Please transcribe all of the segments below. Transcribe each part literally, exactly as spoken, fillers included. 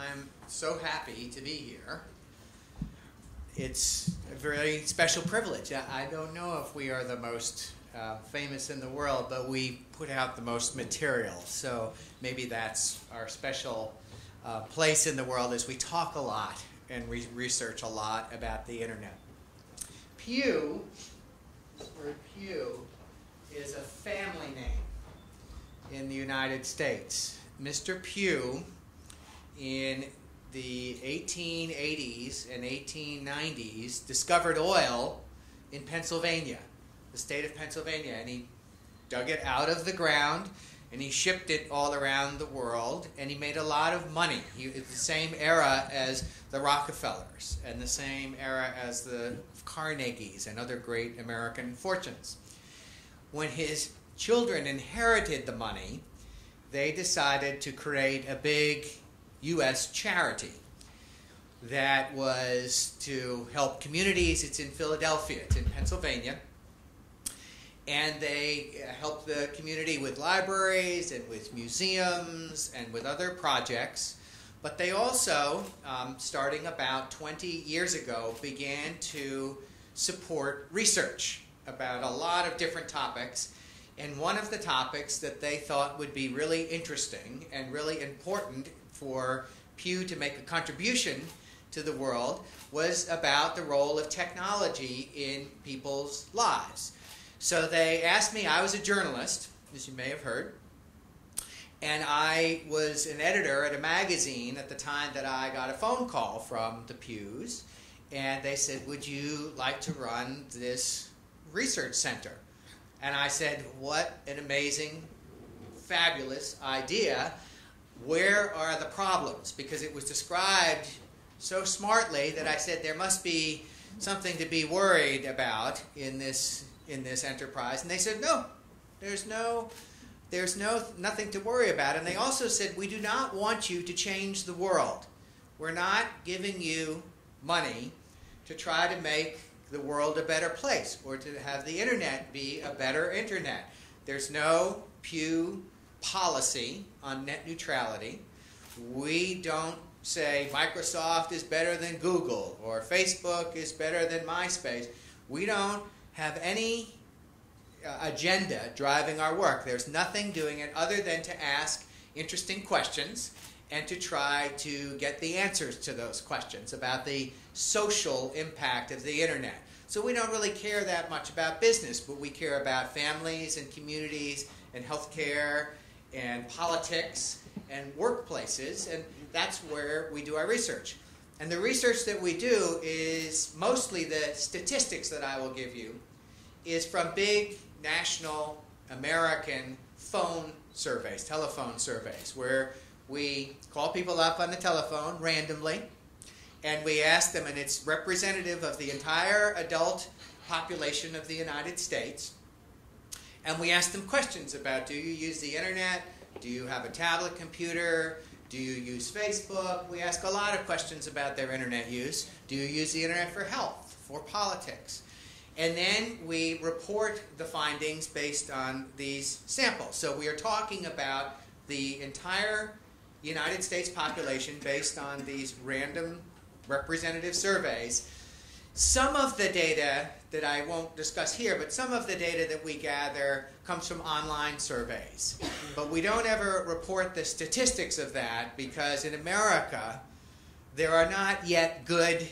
I'm so happy to be here. It's a very special privilege. I don't know if we are the most uh, famous in the world, but we put out the most material. So maybe that's our special uh, place in the world, is we talk a lot and we research a lot about the internet. Pew, this word Pew, is a family name in the United States. Mister Pew, in the eighteen eighties and eighteen nineties, discovered oil in Pennsylvania, the state of Pennsylvania, and he dug it out of the ground and he shipped it all around the world, and he made a lot of money. He, it's the same era as the Rockefellers and the same era as the Carnegies and other great American fortunes. When his children inherited the money, they decided to create a big U S charity that was to help communities. It's in Philadelphia, it's in Pennsylvania. And they helped the community with libraries and with museums and with other projects. But they also, um, starting about twenty years ago, began to support research about a lot of different topics. And one of the topics that they thought would be really interesting and really important for Pew to make a contribution to the world was about the role of technology in people's lives. So they asked me, I was a journalist, as you may have heard, and I was an editor at a magazine at the time that I got a phone call from the Pews, and they said, would you like to run this research center? And I said, what an amazing, fabulous idea. Where are the problems? Because it was described so smartly that I said there must be something to be worried about in this in this enterprise. And they said, no, there's no, there's no nothing to worry about. And they also said, we do not want you to change the world. We're not giving you money to try to make the world a better place or to have the internet be a better internet. There's no Pew policy on net neutrality. We don't say Microsoft is better than Google or Facebook is better than MySpace. We don't have any uh, agenda driving our work. There's nothing doing it other than to ask interesting questions and to try to get the answers to those questions about the social impact of the internet. So we don't really care that much about business, but we care about families and communities and healthcare and politics and workplaces, and that's where we do our research. And the research that we do is mostly, the statistics that I will give you is from big national American phone surveys, telephone surveys, where we call people up on the telephone randomly and we ask them, and it's representative of the entire adult population of the United States. And we ask them questions about, do you use the internet? Do you have a tablet computer? Do you use Facebook? We ask a lot of questions about their internet use. Do you use the internet for health, for politics? And then we report the findings based on these samples. So we are talking about the entire United States population based on these random representative surveys. Some of the data that I won't discuss here, but some of the data that we gather comes from online surveys. But we don't ever report the statistics of that, because in America, there are not yet good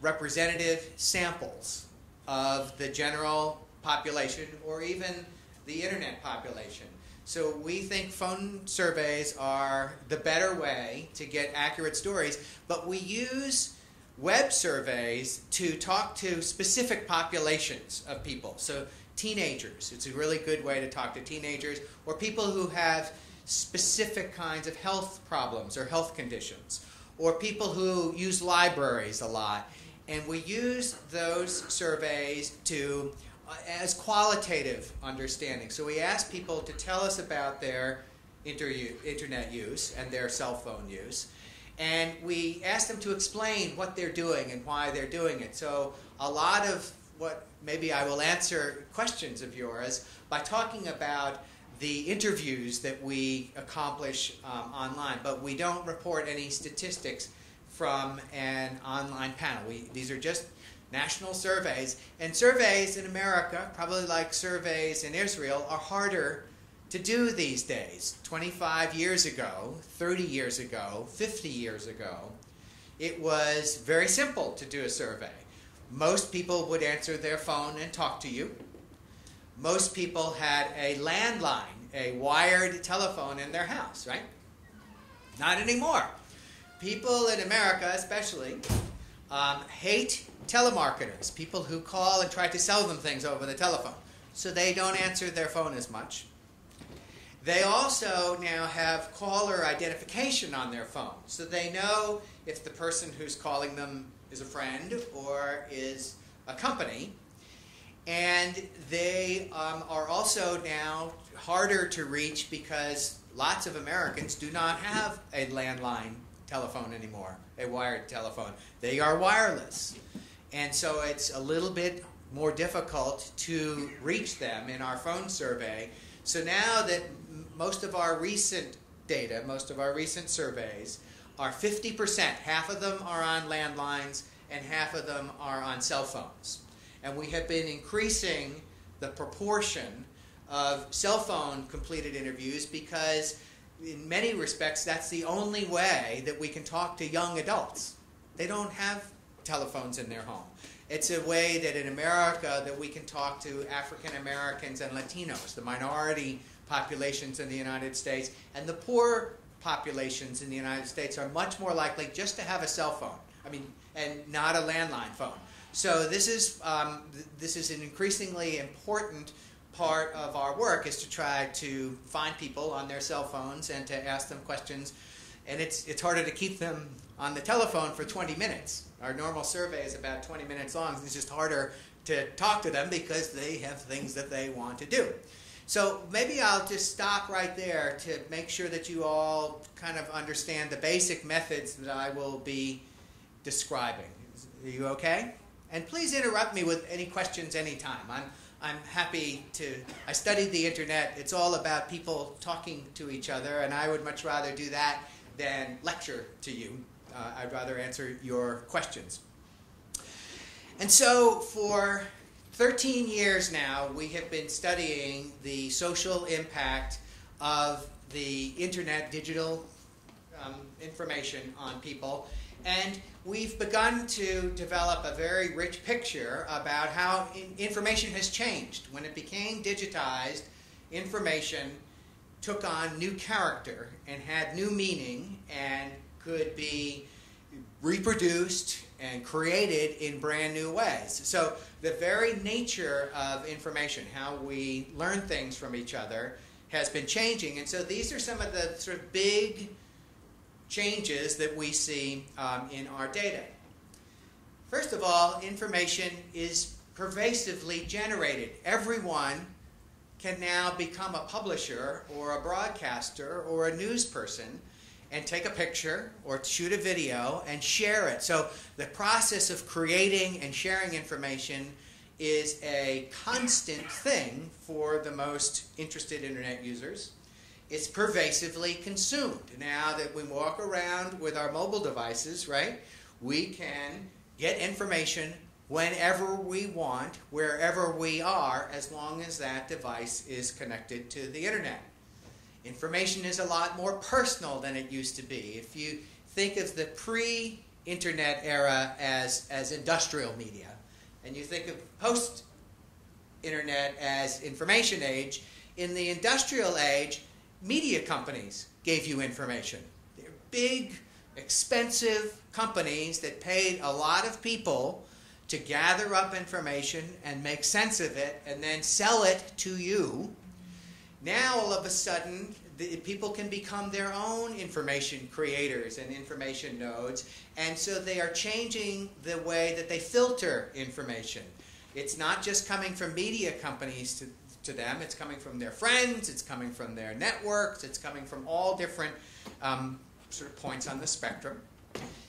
representative samples of the general population or even the internet population. So we think phone surveys are the better way to get accurate stories, but we use web surveys to talk to specific populations of people. So teenagers, it's a really good way to talk to teenagers, or people who have specific kinds of health problems or health conditions, or people who use libraries a lot. And we use those surveys to uh, as qualitative understanding. So we ask people to tell us about their internet use and their cell phone use. And we ask them to explain what they're doing and why they're doing it. So a lot of what, maybe I will answer questions of yours by talking about the interviews that we accomplish um, online, but we don't report any statistics from an online panel. We, these are just national surveys, and surveys in America, probably like surveys in Israel, are harder to do these days. twenty-five years ago, thirty years ago, fifty years ago, it was very simple to do a survey. Most people would answer their phone and talk to you. Most people had a landline, a wired telephone in their house, right? Not anymore. People in America especially um, hate telemarketers, people who call and try to sell them things over the telephone. So they don't answer their phone as much. They also now have caller identification on their phone, so they know if the person who's calling them is a friend or is a company. And they um, are also now harder to reach because lots of Americans do not have a landline telephone anymore, a wired telephone. They are wireless. And so it's a little bit more difficult to reach them in our phone survey. So now that most of our recent data, most of our recent surveys are fifty percent. Half of them are on landlines and half of them are on cell phones. And we have been increasing the proportion of cell phone completed interviews because in many respects that's the only way that we can talk to young adults. They don't have telephones in their home. It's a way that in America that we can talk to African Americans and Latinos, the minority populations in the United States, and the poor populations in the United States are much more likely just to have a cell phone, I mean, and not a landline phone. So this is, um, th this is an increasingly important part of our work, is to try to find people on their cell phones and to ask them questions. And it's, it's harder to keep them on the telephone for twenty minutes. Our normal survey is about twenty minutes long. It's just harder to talk to them because they have things that they want to do. So maybe I'll just stop right there to make sure that you all kind of understand the basic methods that I will be describing. Are you okay? And please interrupt me with any questions anytime. I'm, I'm happy to, I studied the internet. It's all about people talking to each other, and I would much rather do that than lecture to you. Uh, I'd rather answer your questions. And so for thirteen years now, we have been studying the social impact of the internet digital um, information on people. And we've begun to develop a very rich picture about how in information has changed. When it became digitized, information took on new character and had new meaning and could be reproduced and created in brand new ways. So the very nature of information, how we learn things from each other, has been changing. And so these are some of the sort of big changes that we see um, in our data. First of all, information is pervasively generated. Everyone can now become a publisher or a broadcaster or a news person and take a picture or shoot a video and share it. So the process of creating and sharing information is a constant thing for the most interested internet users. It's pervasively consumed. Now that we walk around with our mobile devices, right, we can get information whenever we want, wherever we are, as long as that device is connected to the internet. Information is a lot more personal than it used to be. If you think of the pre-internet era as, as industrial media, and you think of post-internet as information age, in the industrial age, media companies gave you information. They're big, expensive companies that paid a lot of people to gather up information and make sense of it and then sell it to you. Now, all of a sudden, the, people can become their own information creators and information nodes, and so they are changing the way that they filter information. It's not just coming from media companies to to them. It's coming from their friends, it's coming from their networks, it's coming from all different um, sort of points on the spectrum.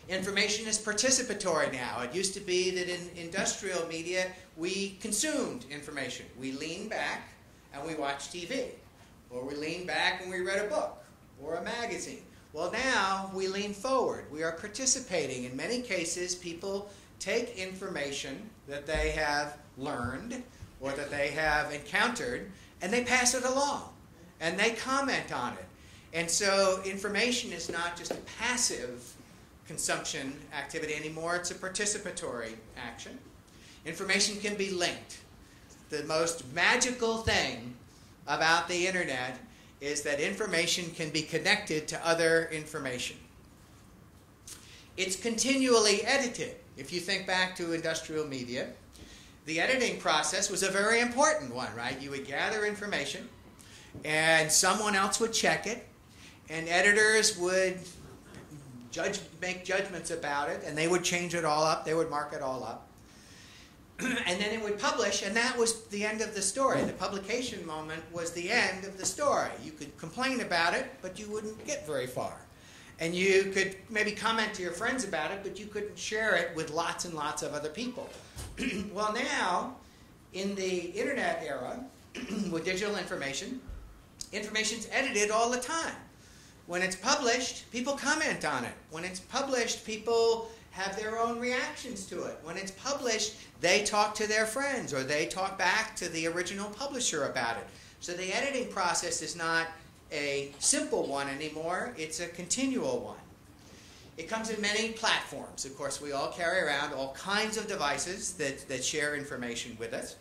Information is participatory now. It used to be that in industrial media we consumed information. We leaned back and we watched T V. Or we leaned back and we read a book or a magazine. Well, now we lean forward. We are participating. In many cases, people take information that they have learned or that they have encountered, and they pass it along, and they comment on it. And so information is not just a passive consumption activity anymore. It's a participatory action. Information can be linked. The most magical thing about the internet is that information can be connected to other information. It's continually edited. If you think back to industrial media, the editing process was a very important one, right? You would gather information, and someone else would check it, and editors would judge, make judgments about it, and they would change it all up. They would mark it all up. And then it would publish, and that was the end of the story. The publication moment was the end of the story. You could complain about it, but you wouldn't get very far. And you could maybe comment to your friends about it, but you couldn't share it with lots and lots of other people. Well, now, in the internet era, with digital information, information's edited all the time. When it's published, people comment on it. When it's published, people have their own reactions to it. When it's published, they talk to their friends, or they talk back to the original publisher about it. So the editing process is not a simple one anymore. It's a continual one. It comes in many platforms. Of course, we all carry around all kinds of devices that, that share information with us.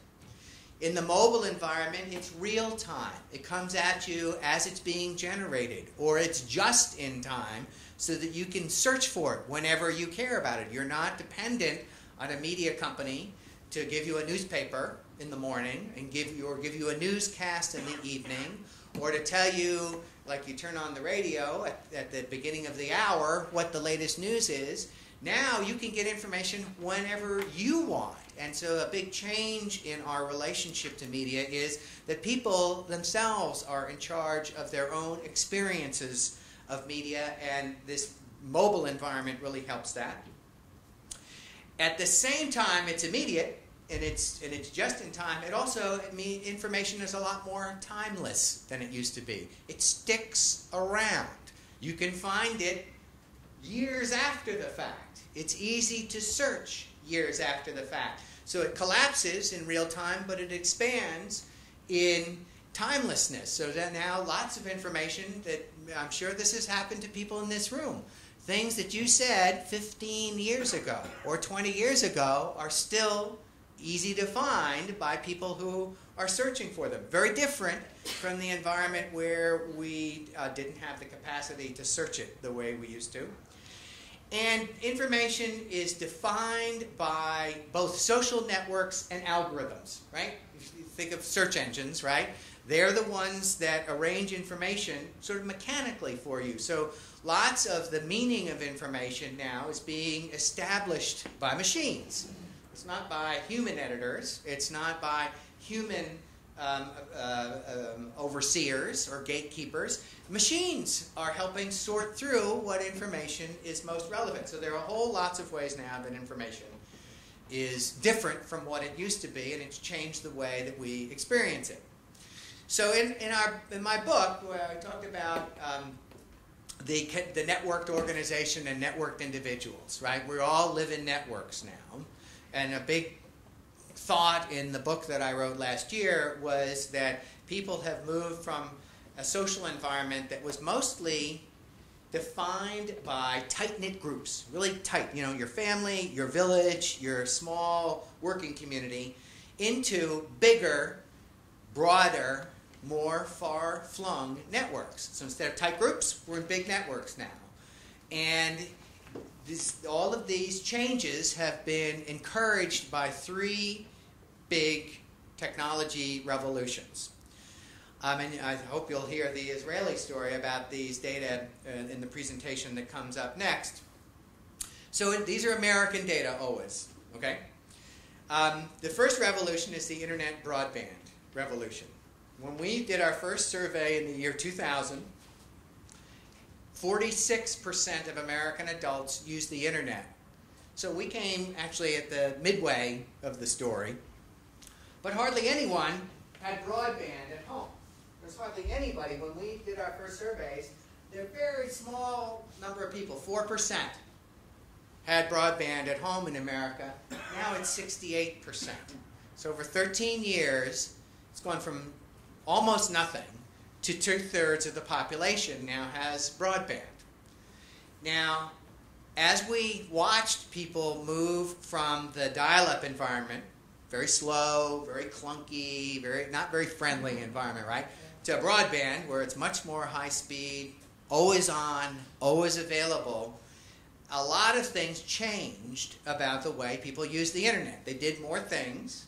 In the mobile environment, it's real time. It comes at you as it's being generated, or it's just in time, so that you can search for it whenever you care about it. You're not dependent on a media company to give you a newspaper in the morning and give you, or give you a newscast in the evening, or to tell you, like you turn on the radio at, at the beginning of the hour, what the latest news is. Now you can get information whenever you want. And so a big change in our relationship to media is that people themselves are in charge of their own experiences of media, and this mobile environment really helps that. At the same time, it's immediate, and it's, and it's just in time. It also, I mean, information is a lot more timeless than it used to be. It sticks around. You can find it years after the fact. It's easy to search years after the fact. So it collapses in real time, but it expands in timelessness. So that now lots of information that, I'm sure this has happened to people in this room. Things that you said fifteen years ago or twenty years ago are still easy to find by people who are searching for them. Very different from the environment where we uh, didn't have the capacity to search it the way we used to. And information is defined by both social networks and algorithms, right? If you think of search engines, right? They're the ones that arrange information sort of mechanically for you. So lots of the meaning of information now is being established by machines. It's not by human editors. It's not by human um, uh, um, overseers or gatekeepers. Machines are helping sort through what information is most relevant. So there are a whole lots of ways now that information is different from what it used to be, and it's changed the way that we experience it. So in, in, our, in my book, where I talked about um, the, the networked organization and networked individuals, right? We all live in networks now. And a big thought in the book that I wrote last year was that people have moved from a social environment that was mostly defined by tight-knit groups, really tight, you know, your family, your village, your small working community, into bigger, broader, more far-flung networks. So instead of tight groups, we're in big networks now. And this, all of these changes have been encouraged by three big technology revolutions. Um, and I hope you'll hear the Israeli story about these data uh, in the presentation that comes up next. So it, these are American data always, okay? Um, the first revolution is the internet broadband revolution. When we did our first survey in the year two thousand, forty-six percent of American adults use the internet. So we came actually at the midway of the story, but hardly anyone had broadband at home. was hardly anybody. When we did our first surveys, there were a very small number of people, four percent, had broadband at home in America. Now it's sixty-eight percent. So over thirteen years, it's gone from almost nothing to two-thirds of the population now has broadband. Now, as we watched people move from the dial-up environment, very slow, very clunky, very not very friendly environment, right, to broadband, where it's much more high speed, always on, always available, a lot of things changed about the way people use the internet. They did more things.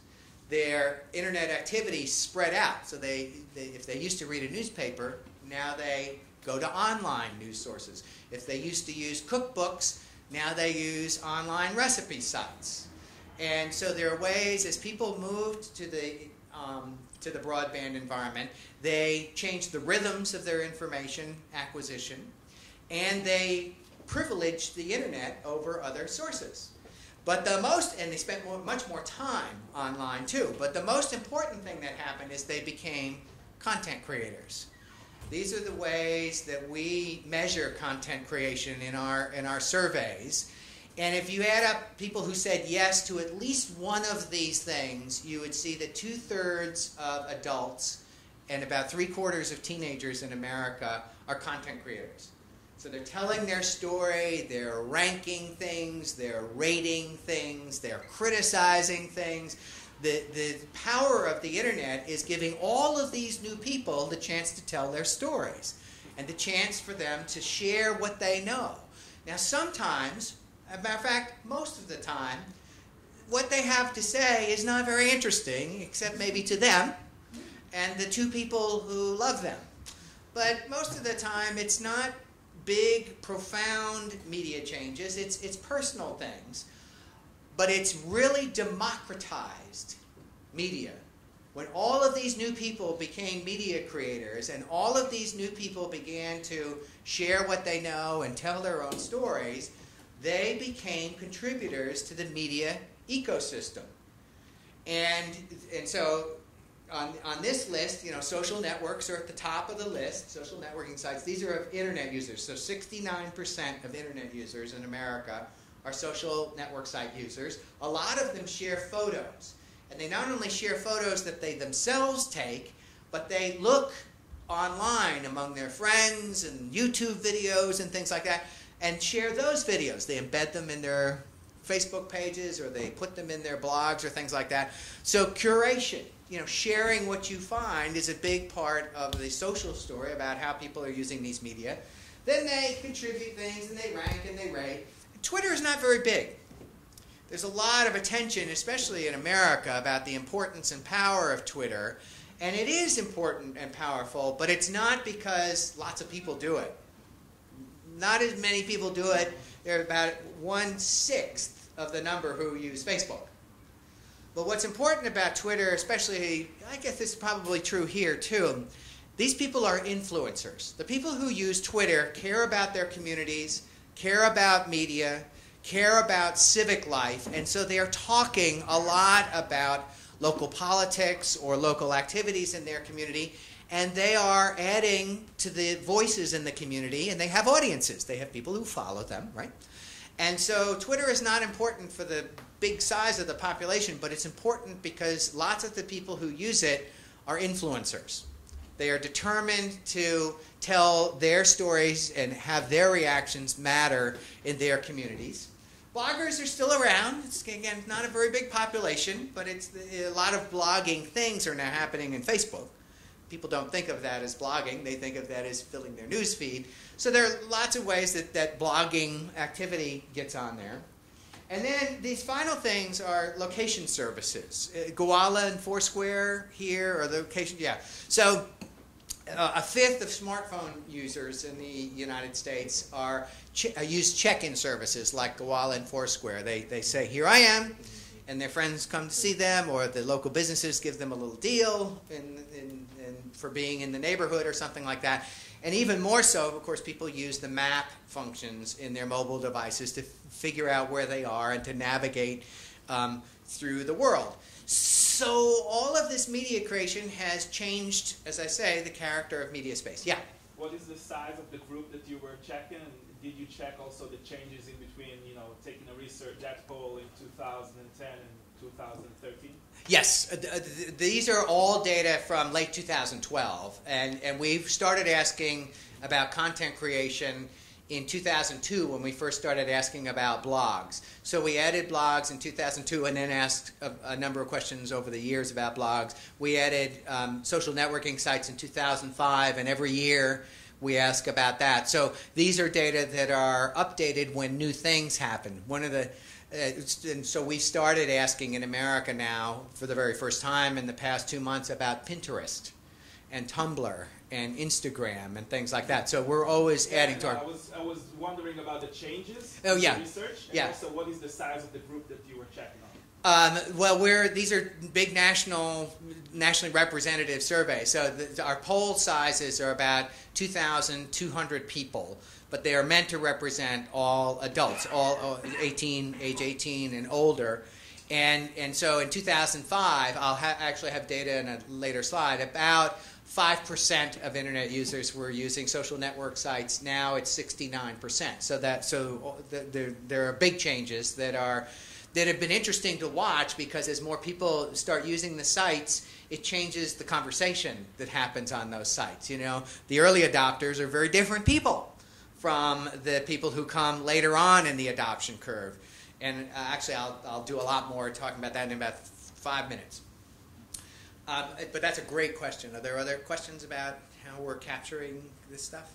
Their internet activity spread out. So they, they, if they used to read a newspaper, now they go to online news sources. If they used to use cookbooks, now they use online recipe sites. And so there are ways, as people moved to the, um, to the broadband environment, they changed the rhythms of their information acquisition, and they privileged the internet over other sources. But the most, and they spent more, much more time online too, but the most important thing that happened is they became content creators. These are the ways that we measure content creation in our, in our surveys. And if you add up people who said yes to at least one of these things, you would see that two-thirds of adults and about three-quarters of teenagers in America are content creators. So they're telling their story, they're ranking things, they're rating things, they're criticizing things. The, the power of the internet is giving all of these new people the chance to tell their stories and the chance for them to share what they know. Now sometimes, as a matter of fact, most of the time, what they have to say is not very interesting, except maybe to them and the two people who love them. But most of the time, it's not big, profound media changes. It's, it's personal things. But it's really democratized media. When all of these new people became media creators and all of these new people began to share what they know and tell their own stories, they became contributors to the media ecosystem. And, and so on, on this list, you know, social networks are at the top of the list, social networking sites. These are of internet users. So sixty-nine percent of internet users in America are social network site users. A lot of them share photos. And they not only share photos that they themselves take, but they look online among their friends and YouTube videos and things like that and share those videos. They embed them in their Facebook pages or they put them in their blogs or things like that. So curation, you know, sharing what you find is a big part of the social story about how people are using these media. Then they contribute things and they rank and they rate. Twitter is not very big. There's a lot of attention, especially in America, about the importance and power of Twitter. And it is important and powerful, but it's not because lots of people do it. Not as many people do it. There are about one-sixth of the number who use Facebook. But what's important about Twitter, especially, I guess this is probably true here too, these people are influencers. The people who use Twitter care about their communities, care about media, care about civic life, and so they are talking a lot about local politics or local activities in their community, and they are adding to the voices in the community, and they have audiences. They have people who follow them, right? And so Twitter is not important for the big size of the population, but it's important because lots of the people who use it are influencers. They are determined to tell their stories and have their reactions matter in their communities. Bloggers are still around. It's, again, not a very big population, but it's a lot of blogging things are now happening in Facebook. People don't think of that as blogging. They think of that as filling their news feed. So there are lots of ways that, that blogging activity gets on there. And then these final things are location services. Uh, Gowalla and Foursquare here are the location, yeah. So uh, a fifth of smartphone users in the United States are ch uh, use check-in services like Gowalla and Foursquare. They, they say, here I am, and their friends come to see them, or the local businesses give them a little deal in, in, in, for being in the neighborhood or something like that. And even more so, of course, people use the map functions in their mobile devices to figure out where they are and to navigate um, through the world. So So all of this media creation has changed, as I say, the character of media space. Yeah? What is the size of the group that you were checking? Did you check also the changes in between, you know, taking a research that poll in two thousand ten and two thousand thirteen? Yes. Uh, th these are all data from late two thousand twelve. And, and we've started asking about content creation in two thousand two when we first started asking about blogs. So we added blogs in two thousand two and then asked a, a number of questions over the years about blogs. We added um, social networking sites in two thousand five, and every year we ask about that. So these are data that are updated when new things happen. One of the, uh, and so we started asking in America now for the very first time in the past two months about Pinterest and Tumblr and Instagram and things like that. So we're always yeah, adding to our... I was, I was wondering about the changes oh, yeah. in research. And yeah. also what is the size of the group that you were checking on? Um, well, we're, these are big national, nationally representative surveys. So the, our poll sizes are about two thousand two hundred people, but they are meant to represent all adults, all, all eighteen, age eighteen and older. And, and so in two thousand five, I'll ha actually have data in a later slide, about five percent of Internet users were using social network sites. Now it's sixty-nine percent. So, that, so the, the, there are big changes that are... that have been interesting to watch, because as more people start using the sites, it changes the conversation that happens on those sites. You know, the early adopters are very different people from the people who come later on in the adoption curve. And uh, actually, I'll, I'll do a lot more talking about that in about five minutes. Um, but that's a great question. Are there other questions about how we're capturing this stuff?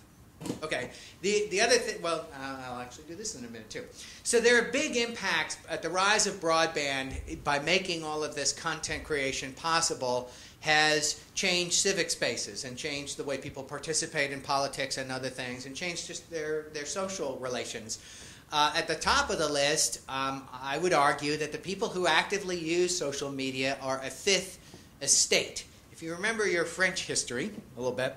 Okay. The, the other thing, well, I'll actually do this in a minute, too. So there are big impacts at the rise of broadband by making all of this content creation possible has changed civic spaces and changed the way people participate in politics and other things and changed just their, their social relations. Uh, at the top of the list, um, I would argue that the people who actively use social media are a fifth estate. If you remember your French history a little bit,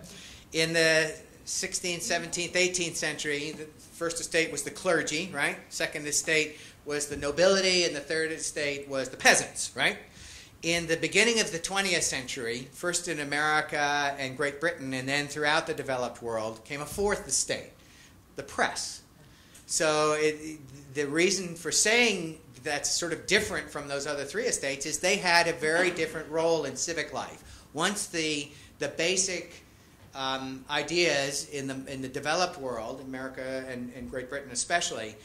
in the sixteenth, seventeenth, eighteenth century, the first estate was the clergy, right? Second estate was the nobility, and the third estate was the peasants, right? In the beginning of the twentieth century, first in America and Great Britain, and then throughout the developed world, came a fourth estate, the press. So it, the reason for saying that's sort of different from those other three estates is they had a very different role in civic life. Once the, the basic... Um, ideas in the, in the developed world, America and, and Great Britain especially,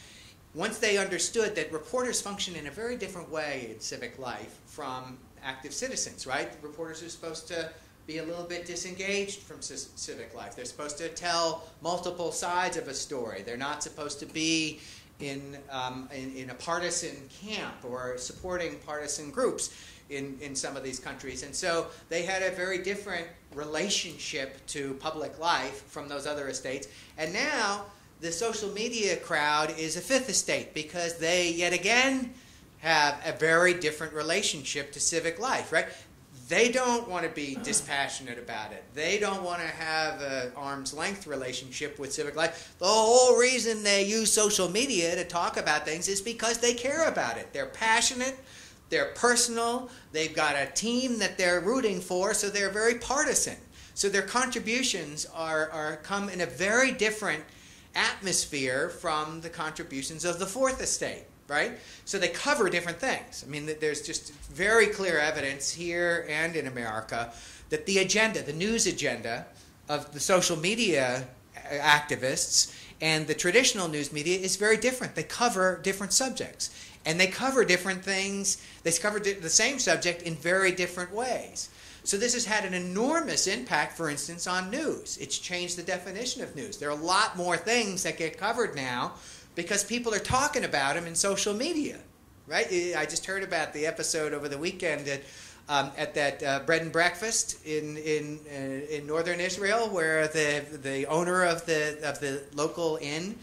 once they understood that reporters function in a very different way in civic life from active citizens, right? The reporters are supposed to be a little bit disengaged from civic life. They're supposed to tell multiple sides of a story. They're not supposed to be in, um, in, in a partisan camp or supporting partisan groups. In, in some of these countries. And so they had a very different relationship to public life from those other estates. And now the social media crowd is a fifth estate, because they yet again have a very different relationship to civic life, right? They don't want to be dispassionate about it. They don't want to have an arm's length relationship with civic life. The whole reason they use social media to talk about things is because they care about it. They're passionate. They're personal, they've got a team that they're rooting for, so they're very partisan. So their contributions are, are come in a very different atmosphere from the contributions of the fourth estate, right? So they cover different things. I mean, there's just very clear evidence here and in America that the agenda, the news agenda of the social media activists and the traditional news media is very different. They cover different subjects. And they cover different things. They cover the same subject in very different ways. So this has had an enormous impact, for instance, on news. It's changed the definition of news. There are a lot more things that get covered now because people are talking about them in social media, right? I just heard about the episode over the weekend at, um, at that uh, bread and breakfast in, in, uh, in northern Israel, where the, the owner of the, of the local inn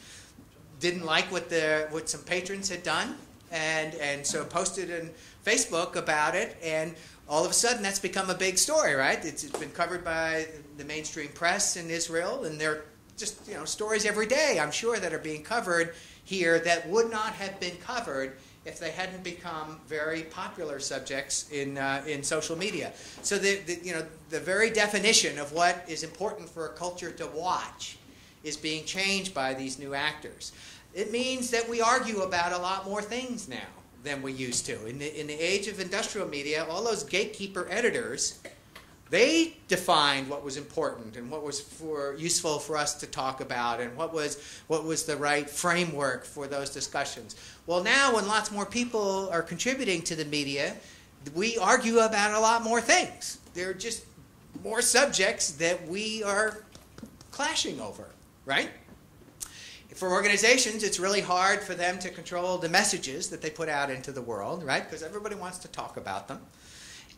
didn't like what, the, what some patrons had done. And, and so posted on Facebook about it, and all of a sudden that's become a big story, right? It's, it's been covered by the mainstream press in Israel, and there are just, you know, stories every day, I'm sure, that are being covered here that would not have been covered if they hadn't become very popular subjects in uh, in social media. So the, the you know the very definition of what is important for a culture to watch is being changed by these new actors. It means that we argue about a lot more things now than we used to. In the, in the age of industrial media, all those gatekeeper editors, they defined what was important and what was for, useful for us to talk about, and what was, what was the right framework for those discussions. Well, now when lots more people are contributing to the media, we argue about a lot more things. There are just more subjects that we are clashing over, right? For organizations, it's really hard for them to control the messages that they put out into the world, right? Because everybody wants to talk about them.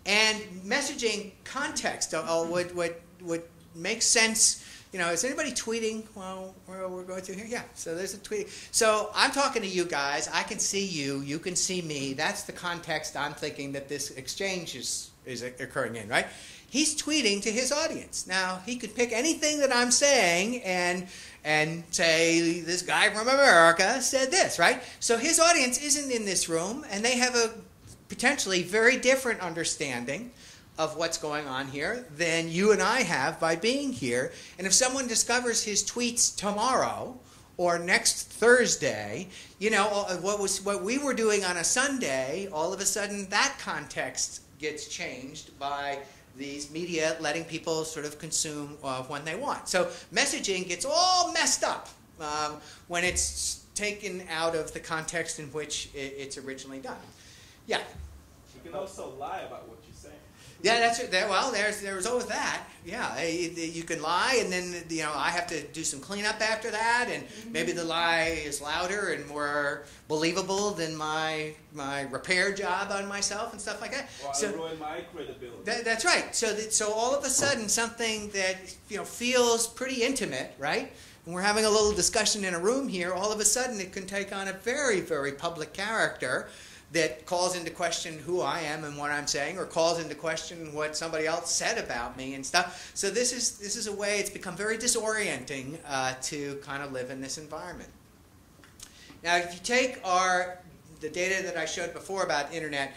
And messaging context uh, would, would, would make sense. You know, is anybody tweeting while well, we're going through here? Yeah, so there's a tweet. So I'm talking to you guys. I can see you. You can see me. That's the context I'm thinking that this exchange is, is occurring in, right? He's tweeting to his audience. Now, he could pick anything that I'm saying and, and say, this guy from America said this, right? So his audience isn't in this room, and they have a potentially very different understanding of what's going on here than you and I have by being here. And if someone discovers his tweets tomorrow or next Thursday, you know, what was what we were doing on a Sunday, all of a sudden that context gets changed by these media letting people sort of consume uh, when they want. So messaging gets all messed up um, when it's taken out of the context in which it, it's originally done. Yeah. You can also lie about what you're saying. Yeah, that's it. That, well, there's there was always that. Yeah, you can lie, and then you know I have to do some cleanup after that, and maybe the lie is louder and more believable than my my repair job on myself and stuff like that. Well, so I ruined my credibility. That, that's right. So that, so all of a sudden something that you know feels pretty intimate, right? And we're having a little discussion in a room here. All of a sudden, it can take on a very very public character that calls into question who I am and what I'm saying, or calls into question what somebody else said about me and stuff. So this is, this is a way it's become very disorienting uh, to kind of live in this environment. Now, if you take our, the data that I showed before about internet,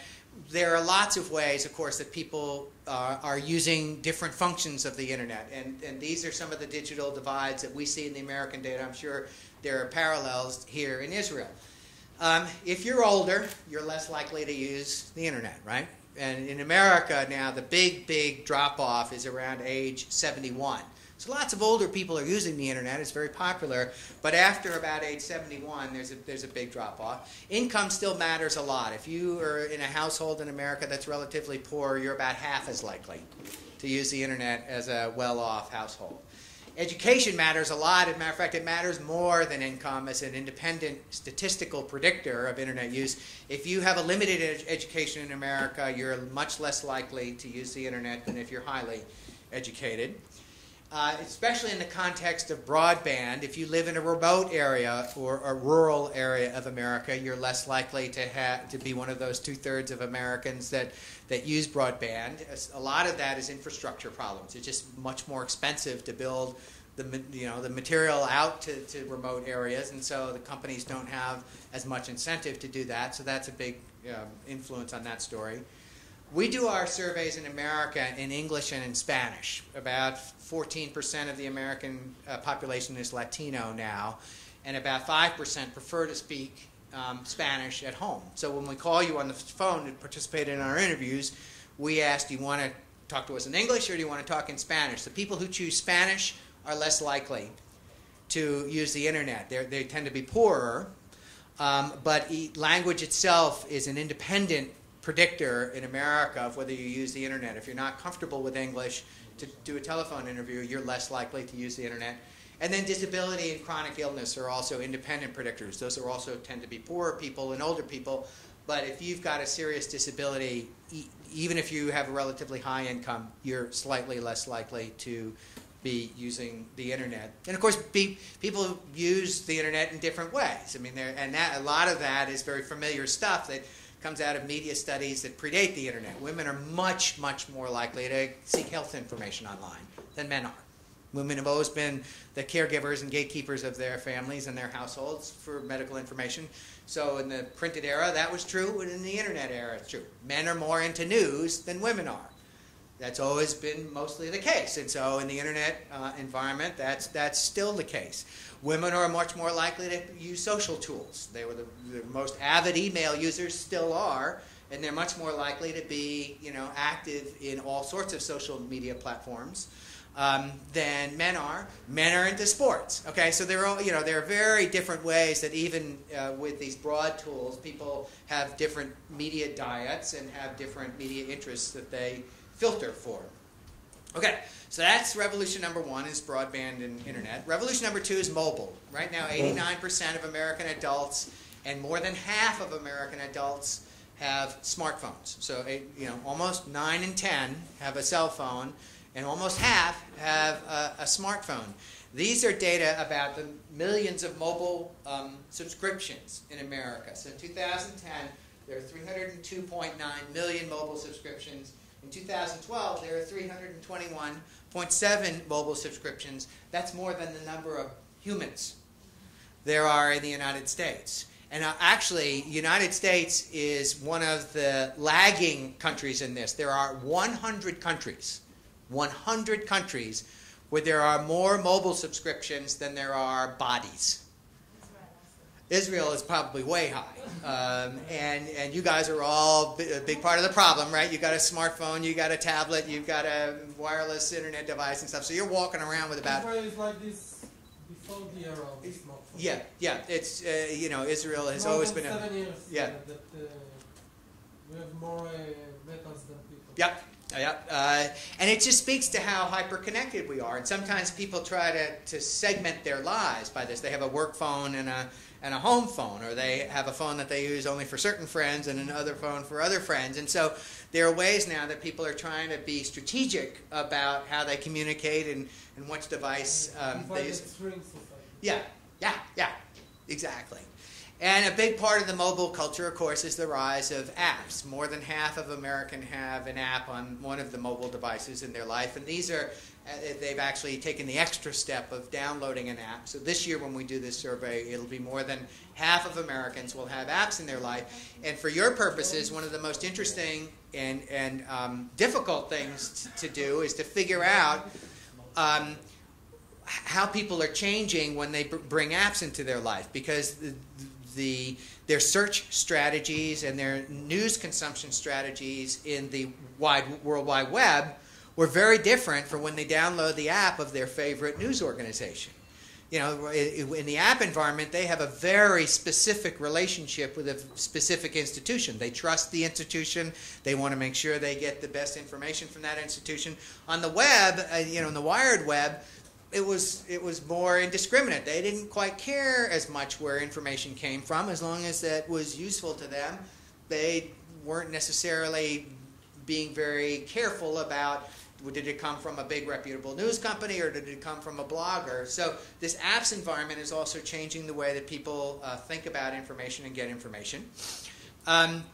there are lots of ways, of course, that people uh, are using different functions of the internet. And, and these are some of the digital divides that we see in the American data. I'm sure there are parallels here in Israel. Um, if you're older, you're less likely to use the internet, right? And in America now, the big, big drop-off is around age seventy-one. So lots of older people are using the internet. It's very popular. But after about age seventy-one, there's a, there's a big drop-off. Income still matters a lot. If you are in a household in America that's relatively poor, you're about half as likely to use the internet as a well-off household. Education matters a lot. As a matter of fact, it matters more than income as an independent statistical predictor of internet use. If you have a limited ed education in America, you're much less likely to use the internet than if you're highly educated. Uh, especially in the context of broadband, if you live in a remote area or a rural area of America, you're less likely to have to be one of those two-thirds of Americans that, that use broadband. A lot of that is infrastructure problems. It's just much more expensive to build the, you know, the material out to, to remote areas, and so the companies don't have as much incentive to do that, so that's a big um, influence on that story. We do our surveys in America in English and in Spanish. About fourteen percent of the American uh, population is Latino now, and about five percent prefer to speak um, Spanish at home. So when we call you on the phone to participate in our interviews, we ask, do you want to talk to us in English or do you want to talk in Spanish? The people who choose Spanish are less likely to use the internet. They're, they tend to be poorer, um, but e language itself is an independent predictor in America of whether you use the internet. If you're not comfortable with English to do a telephone interview, you're less likely to use the internet. And then disability and chronic illness are also independent predictors. Those are also tend to be poorer people and older people. But if you've got a serious disability, e even if you have a relatively high income, you're slightly less likely to be using the internet. And of course, be, people use the internet in different ways. I mean, and that, a lot of that is very familiar stuff that comes out of media studies that predate the internet. Women are much, much more likely to seek health information online than men are. Women have always been the caregivers and gatekeepers of their families and their households for medical information. So in the printed era, that was true, and in the internet era, it's true. Men are more into news than women are. That's always been mostly the case. And so in the internet uh, environment, that's, that's still the case. Women are much more likely to use social tools. They were the, the most avid email users, still are, and they're much more likely to be, you know, active in all sorts of social media platforms. Um, than men are. Men are into sports. Okay, so there are, you know, there are very different ways that even uh, with these broad tools, people have different media diets and have different media interests that they filter for. Okay, so that's revolution number one, is broadband and internet. Revolution number two is mobile. Right now, eighty-nine percent of American adults and more than half of American adults have smartphones. So, you know, almost nine in ten have a cell phone. And almost half have a, a smartphone. These are data about the millions of mobile um, subscriptions in America. So in two thousand ten, there are three hundred two point nine million mobile subscriptions. In two thousand twelve, there are three hundred twenty-one point seven mobile subscriptions. That's more than the number of humans there are in the United States. And actually, United States is one of the lagging countries in this. There are one hundred countries. one hundred countries where there are more mobile subscriptions than there are bodies. Israel is probably way high. Um, and, and you guys are all a big part of the problem, right? You got a smartphone, you got a tablet, you've got a wireless internet device and stuff. So you're walking around with about... Israel is like this before the era of smartphones. Yeah, yeah. It's, uh, you know, Israel has more always been... More than seven years. Yeah. That, uh, we have more uh, veterans than people. Yeah. Yep. Uh, and it just speaks to how hyper-connected we are. And sometimes people try to, to segment their lives by this. They have a work phone and a, and a home phone, or they have a phone that they use only for certain friends and another phone for other friends. And so there are ways now that people are trying to be strategic about how they communicate and, and which device um, they use. Yeah, yeah, yeah, exactly. And a big part of the mobile culture, of course, is the rise of apps. More than half of Americans have an app on one of the mobile devices in their life. And these are, they've actually taken the extra step of downloading an app. So this year when we do this survey, it'll be more than half of Americans will have apps in their life. And for your purposes, one of the most interesting and, and um, difficult things to do is to figure out um, how people are changing when they bring apps into their life. Because the, The, their search strategies and their news consumption strategies in the wide, World Wide Web were very different from when they download the app of their favorite news organization. You know, in the app environment, they have a very specific relationship with a specific institution. They trust the institution. They want to make sure they get the best information from that institution. On the web, uh, you know, in the wired web, It was, it was more indiscriminate. They didn't quite care as much where information came from. As long as that was useful to them, they weren't necessarily being very careful about, did it come from a big reputable news company or did it come from a blogger? So this apps environment is also changing the way that people uh, think about information and get information. Um,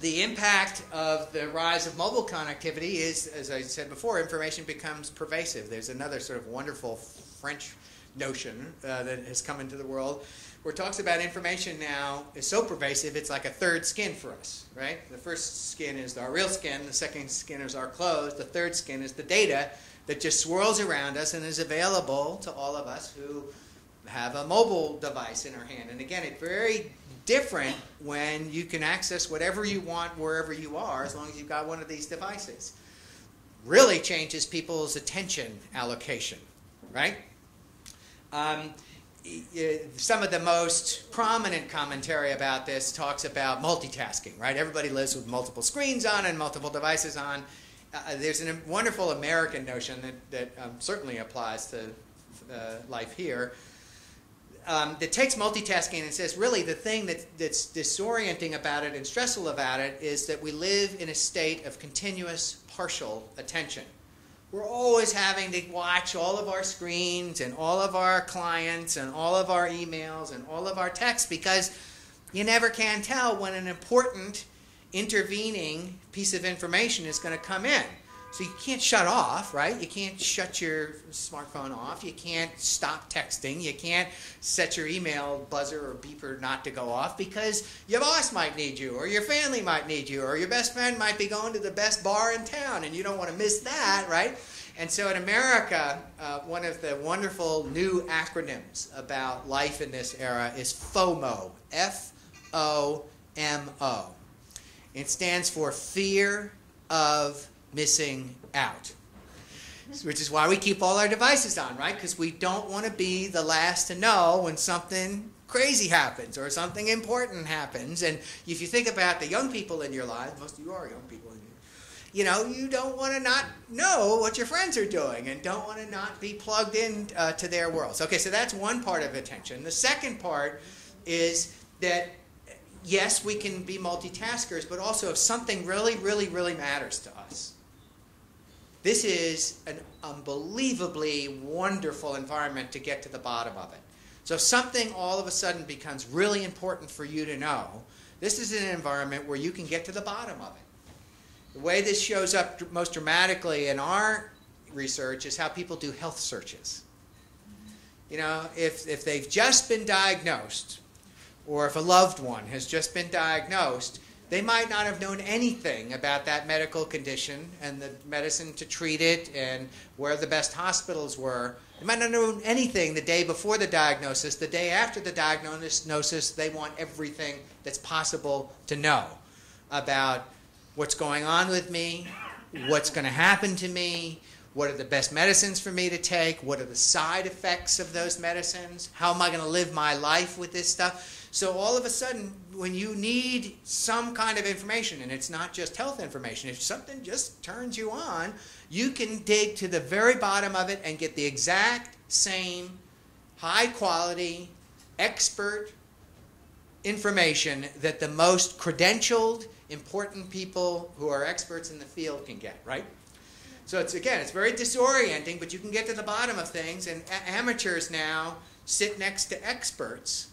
The impact of the rise of mobile connectivity is, as I said before, information becomes pervasive. There's another sort of wonderful French notion uh, that has come into the world where it talks about information now is so pervasive it's like a third skin for us, right? The first skin is our real skin, the second skin is our clothes, the third skin is the data that just swirls around us and is available to all of us who have a mobile device in our hand. And again, it very different when you can access whatever you want wherever you are as long as you've got one of these devices. Really changes people's attention allocation, right? Um, some of the most prominent commentary about this talks about multitasking, right? Everybody lives with multiple screens on and multiple devices on. Uh, there's a wonderful American notion that, that um, certainly applies to uh, life here. Um, that takes multitasking and says really the thing that, that's disorienting about it and stressful about it is that we live in a state of continuous partial attention. We're always having to watch all of our screens and all of our clients and all of our emails and all of our texts because you never can tell when an important intervening piece of information is going to come in. So you can't shut off, right? You can't shut your smartphone off. You can't stop texting. You can't set your email buzzer or beeper not to go off because your boss might need you, or your family might need you, or your best friend might be going to the best bar in town, and you don't want to miss that, right? And so in America, uh, one of the wonderful new acronyms about life in this era is FOMO, F O M O. It stands for fear of missing out, which is why we keep all our devices on, right? Because we don't want to be the last to know when something crazy happens or something important happens. And if you think about the young people in your lives, most of you are young people in your, you know, you don't want to not know what your friends are doing and don't want to not be plugged in uh, to their worlds. Okay, so that's one part of attention. The second part is that, yes, we can be multitaskers, but also if something really, really, really matters to us. This is an unbelievably wonderful environment to get to the bottom of it. So if something all of a sudden becomes really important for you to know, this is an environment where you can get to the bottom of it. The way this shows up most dramatically in our research is how people do health searches. You know, if, if they've just been diagnosed, or if a loved one has just been diagnosed, they might not have known anything about that medical condition and the medicine to treat it and where the best hospitals were. They might not have known anything the day before the diagnosis. The day after the diagnosis, they want everything that's possible to know about what's going on with me, what's going to happen to me, what are the best medicines for me to take, what are the side effects of those medicines, how am I going to live my life with this stuff. So all of a sudden, when you need some kind of information, and it's not just health information, if something just turns you on, you can dig to the very bottom of it and get the exact same high-quality, expert information that the most credentialed, important people who are experts in the field can get, right? So it's, again, it's very disorienting, but you can get to the bottom of things, and amateurs now sit next to experts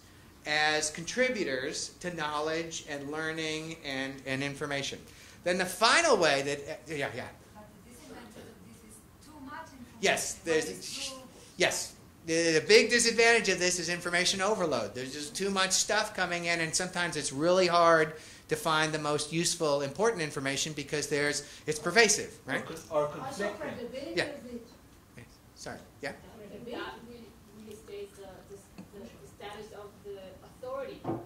as contributors to knowledge and learning and, and information. Then the final way that, uh, yeah, yeah. But this is, this is too much information. Yes, there's, yes. The, the big disadvantage of this is information overload. There's just too much stuff coming in, and sometimes it's really hard to find the most useful, important information because there's, it's pervasive, right? Or conflicting. Yeah. Yeah. Sorry, yeah?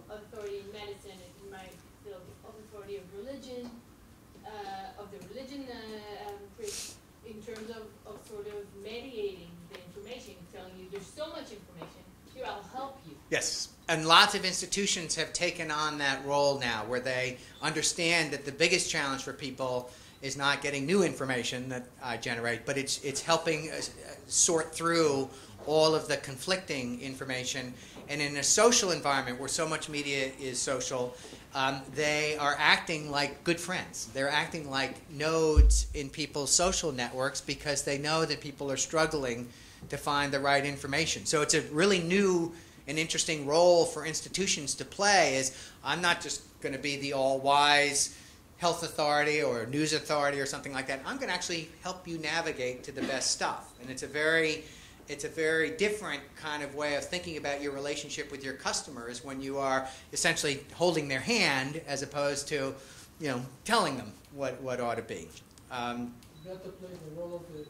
Authority in medicine, in my field, authority of religion, uh, of the religion, uh, in terms of, of sort of mediating the information, telling you there's so much information, here, I'll help you. Yes, and lots of institutions have taken on that role now, where they understand that the biggest challenge for people is not getting new information that I generate, but it's, it's helping uh, sort through all of the conflicting information. And in a social environment where so much media is social, um, they are acting like good friends. They're acting like nodes in people's social networks because they know that people are struggling to find the right information. So it's a really new and interesting role for institutions to play is, I'm not just going to be the all-wise health authority or news authority or something like that. I'm going to actually help you navigate to the best stuff. And it's a very... It's a very different kind of way of thinking about your relationship with your customers when you are essentially holding their hand as opposed to, you know, telling them what, what ought to be. Um, Better playing the role of the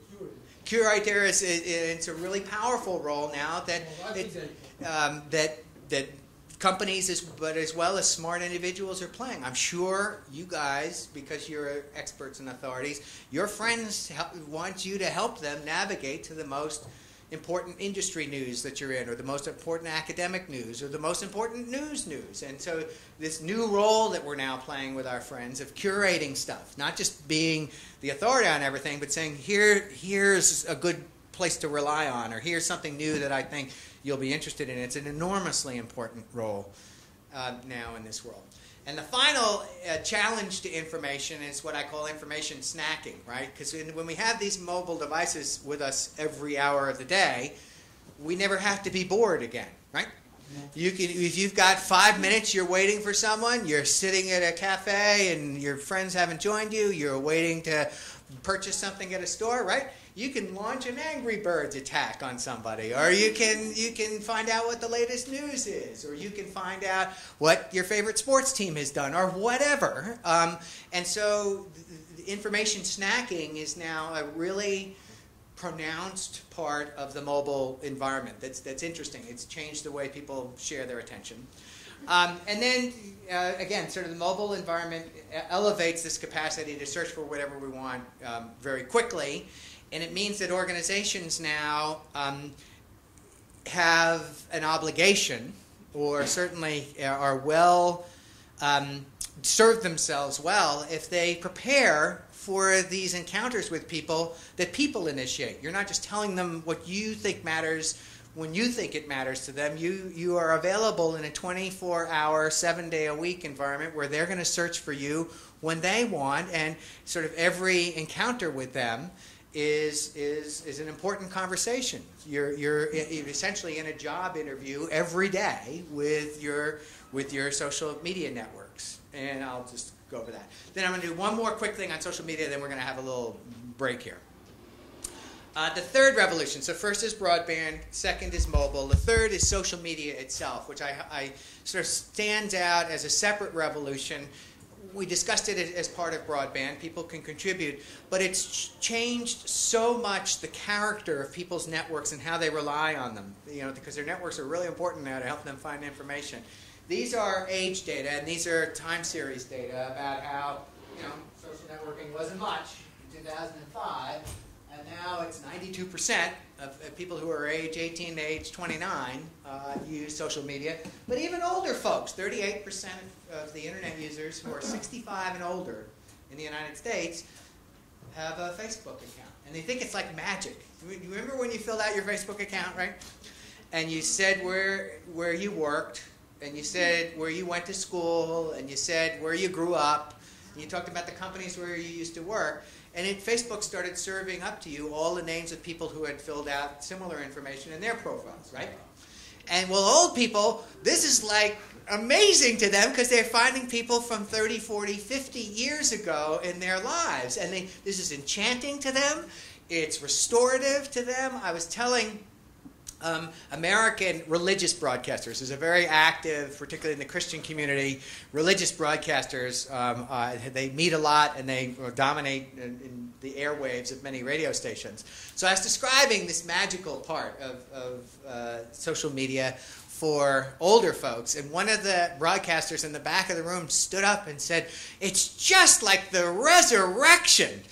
curator. Curator is, is, it's a really powerful role now that um, that that companies, as, but as well as smart individuals, are playing. I'm sure you guys, because you're experts and authorities, your friends help, want you to help them navigate to the most important industry news that you're in, or the most important academic news, or the most important news news. And so this new role that we're now playing with our friends of curating stuff, not just being the authority on everything, but saying, here, here's a good place to rely on, or here's something new that I think you'll be interested in. It's an enormously important role uh, now in this world. And the final uh, challenge to information is what I call information snacking, right? Because when we have these mobile devices with us every hour of the day, we never have to be bored again, right? You can, if you've got five minutes, you're waiting for someone, you're sitting at a cafe and your friends haven't joined you, you're waiting to purchase something at a store, right? You can launch an Angry Birds attack on somebody, or you can you can find out what the latest news is, or you can find out what your favorite sports team has done, or whatever. Um, and so, the, the information snacking is now a really pronounced part of the mobile environment. That's that's interesting. It's changed the way people share their attention. Um, and then, uh, again, sort of the mobile environment elevates this capacity to search for whatever we want um, very quickly. And it means that organizations now um, have an obligation, or certainly are well, um, serve themselves well if they prepare for these encounters with people that people initiate. You're not just telling them what you think matters when you think it matters to them. You, you are available in a twenty-four hour, seven day a week environment where they're going to search for you when they want, and sort of every encounter with them is is is an important conversation. You're you're essentially in a job interview every day with your with your social media networks, and I'll just go over that. Then I'm going to do one more quick thing on social media. Then we're going to have a little break here. Uh, the third revolution. So first is broadband. Second is mobile. The third is social media itself, which I, I sort of stands out as a separate revolution. We discussed it as part of broadband. People can contribute. But it's changed so much the character of people's networks and how they rely on them, you know, because their networks are really important now to help them find information. These are age data, and these are time series data about how, you know, social networking wasn't much in two thousand five, and now it's ninety-two percent of people who are age eighteen to age twenty-nine uh, use social media. But even older folks, thirty-eight percent of the internet users who are sixty-five and older in the United States have a Facebook account. And they think it's like magic. You remember when you filled out your Facebook account, right? And you said where, where you worked, and you said where you went to school, and you said where you grew up, and you talked about the companies where you used to work. And it, Facebook started serving up to you all the names of people who had filled out similar information in their profiles, right? And well, old people, this is like amazing to them because they're finding people from thirty, forty, fifty years ago in their lives. And they, this is enchanting to them. It's restorative to them. I was telling Um, American religious broadcasters. There's a very active, particularly in the Christian community, religious broadcasters. Um, uh, they meet a lot, and they dominate in, in the airwaves of many radio stations. So I was describing this magical part of, of uh, social media for older folks, and one of the broadcasters in the back of the room stood up and said, "It's just like the resurrection."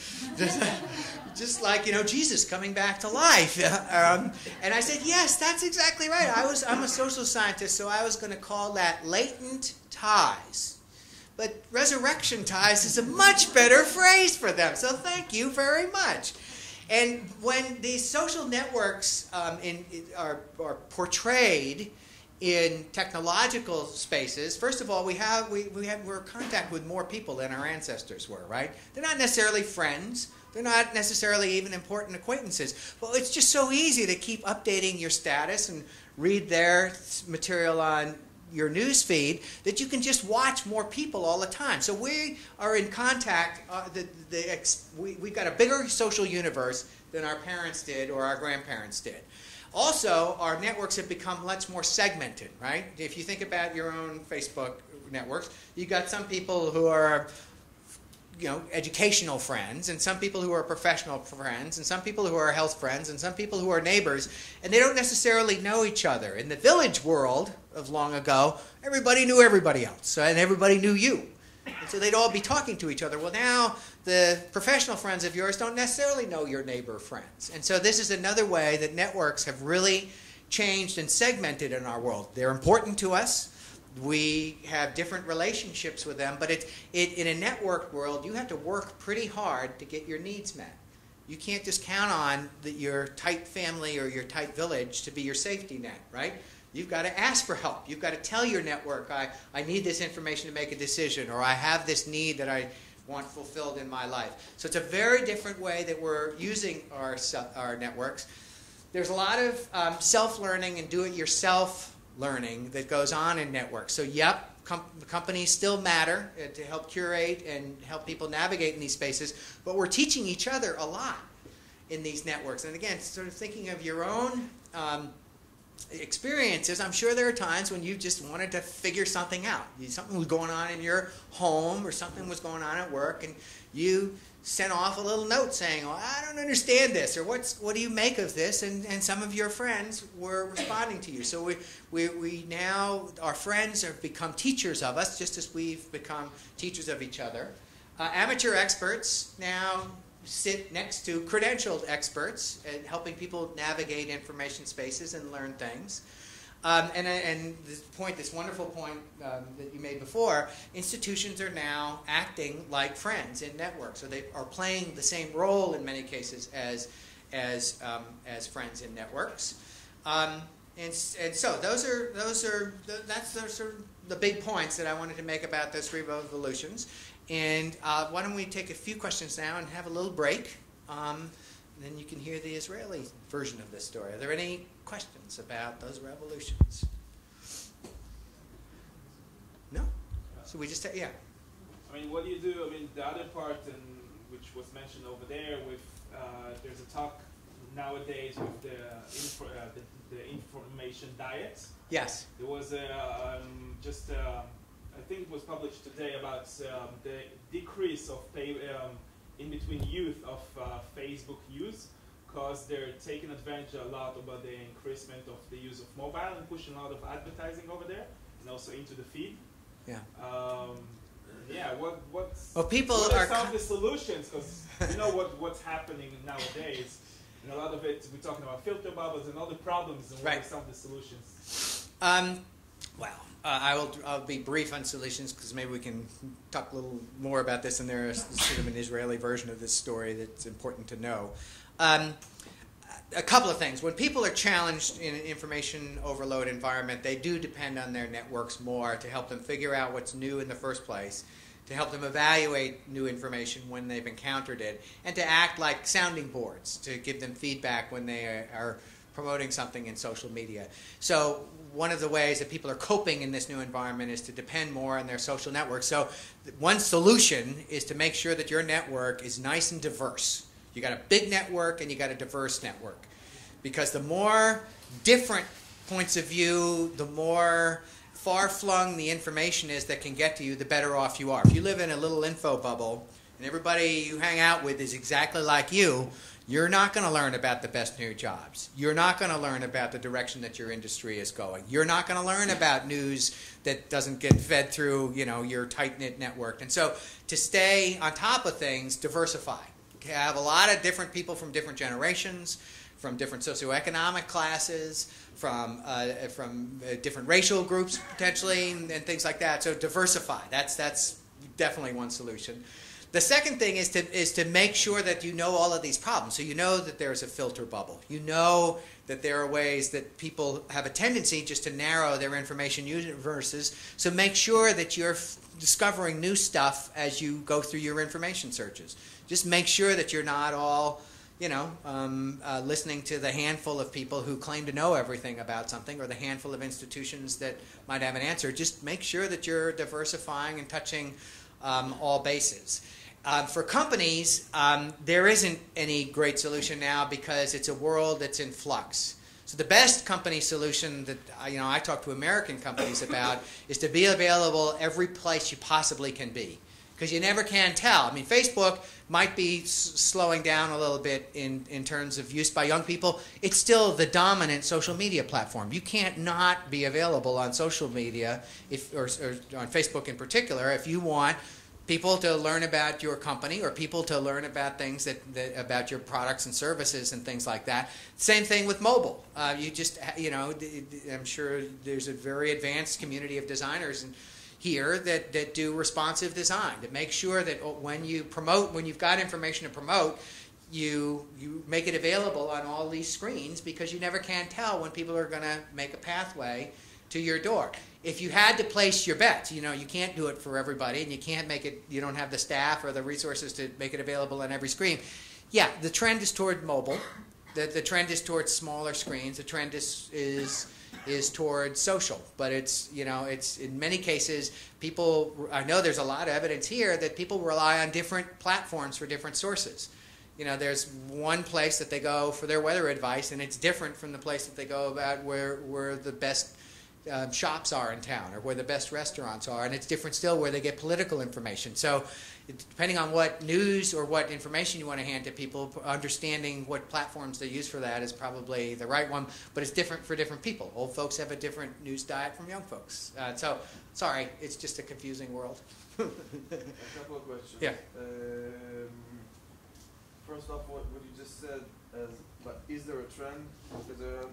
Just like, you know, Jesus coming back to life. um, and I said, yes, that's exactly right. I was, I'm a social scientist, so I was going to call that latent ties. But resurrection ties is a much better phrase for them, so thank you very much. And when these social networks um, in, in, are, are portrayed in technological spaces, first of all, we have, we, we have, we're in contact with more people than our ancestors were, right? They're not necessarily friends. They're not necessarily even important acquaintances. Well, it's just so easy to keep updating your status and read their material on your news feed that you can just watch more people all the time. So we are in contact. Uh, the, the ex we, we've got a bigger social universe than our parents did or our grandparents did. Also, our networks have become much more segmented, right? If you think about your own Facebook networks, you've got some people who are, you know, educational friends, and some people who are professional friends, and some people who are health friends, and some people who are neighbors, and they don't necessarily know each other. In the village world of long ago, everybody knew everybody else, and everybody knew you. And so they'd all be talking to each other. Well, now the professional friends of yours don't necessarily know your neighbor friends. And so this is another way that networks have really changed and segmented in our world. They're important to us. We have different relationships with them, but it, it, in a networked world, you have to work pretty hard to get your needs met. You can't just count on the, your tight family or your tight village to be your safety net, right? You've got to ask for help. You've got to tell your network, I, I need this information to make a decision, or I have this need that I want fulfilled in my life. So it's a very different way that we're using our, our networks. There's a lot of um, self-learning and do-it-yourself learning that goes on in networks. So yep, Com companies still matter uh, to help curate and help people navigate in these spaces, but we're teaching each other a lot in these networks. And again, sort of thinking of your own um, experiences, I'm sure there are times when you just wanted to figure something out. Something was going on in your home or something was going on at work, and you sent off a little note saying, well, I don't understand this, or what's, what do you make of this? And, and some of your friends were responding to you. So we, we, we now, our friends have become teachers of us, just as we've become teachers of each other. Uh, amateur experts now sit next to credentialed experts and helping people navigate information spaces and learn things. Um, and and this point, this wonderful point um, that you made before, institutions are now acting like friends in networks. So they are playing the same role in many cases as, as, um, as friends in networks. Um, and, and so those are, those are, that's the, sort of the big points that I wanted to make about those three revolutions. And uh, why don't we take a few questions now and have a little break. Um, Then you can hear the Israeli version of this story. Are there any questions about those revolutions? No? So we just, yeah. I mean, what do you do? I mean, the other part, and which was mentioned over there, with uh, there's a talk nowadays with the, info, uh, the, the information diet. Yes. There was a, um, just, a, I think it was published today about um, the decrease of pay. Um, in between youth of uh, Facebook use, because they're taking advantage a lot about the increasement of the use of mobile and pushing a lot of advertising over there and also into the feed. Yeah. Um, yeah. What? What's, well, people what are some of the solutions? Because you know what what's happening nowadays, and a lot of it we're talking about filter bubbles and all the problems, and right. What are some of the solutions? Um. Well. Uh, I will. I'll be brief on solutions because maybe we can talk a little more about this. And there is sort of an Israeli version of this story that's important to know. Um, a couple of things. When people are challenged in an information overload environment, they do depend on their networks more to help them figure out what's new in the first place, to help them evaluate new information when they've encountered it, and to act like sounding boards to give them feedback when they are. are promoting something in social media. So one of the ways that people are coping in this new environment is to depend more on their social network. So one solution is to make sure that your network is nice and diverse. You got a big network and you got a diverse network. Because the more different points of view, the more far-flung the information is that can get to you, the better off you are. If you live in a little info bubble and everybody you hang out with is exactly like you, you're not going to learn about the best new jobs. You're not going to learn about the direction that your industry is going. You're not going to learn about news that doesn't get fed through, you know, your tight-knit network. And so to stay on top of things, diversify. Okay, I have a lot of different people from different generations, from different socioeconomic classes, from, uh, from uh, different racial groups potentially, and, and things like that. So diversify. That's, that's definitely one solution. The second thing is to, is to make sure that you know all of these problems. So you know that there's a filter bubble. You know that there are ways that people have a tendency just to narrow their information universes. So make sure that you're f discovering new stuff as you go through your information searches. Just make sure that you're not all, you know, um, uh, listening to the handful of people who claim to know everything about something, or the handful of institutions that might have an answer. Just make sure that you're diversifying and touching um, all bases. Um, for companies, um, there isn't any great solution now because it's a world that's in flux. So the best company solution that you know I talk to American companies about is to be available every place you possibly can be, because you never can tell. I mean, Facebook might be s slowing down a little bit in, in terms of use by young people. It's still the dominant social media platform. You can't not be available on social media, if, or, or on Facebook in particular, if you want people to learn about your company, or people to learn about things that, that about your products and services and things like that. Same thing with mobile. Uh, you just, you know, I'm sure there's a very advanced community of designers and here that that do responsive design, that make sure that when you promote, when you've got information to promote, you you make it available on all these screens, because you never can tell when people are going to make a pathway to your door. If you had to place your bets, you know, you can't do it for everybody, and you can't make it, you don't have the staff or the resources to make it available on every screen. Yeah, the trend is toward mobile. The, the trend is towards smaller screens. The trend is, is is towards social, but it's, you know, it's in many cases people, I know there's a lot of evidence here that people rely on different platforms for different sources. You know, there's one place that they go for their weather advice, and it's different from the place that they go about where, where the best um, shops are in town or where the best restaurants are, and it's different still where they get political information. So depending on what news or what information you want to hand to people, understanding what platforms they use for that is probably the right one, but it's different for different people. Old folks have a different news diet from young folks. Uh, so, sorry, it's just a confusing world. A couple of questions. Yeah. Um, First off, what, what you just said, as, but is there a trend? Because um,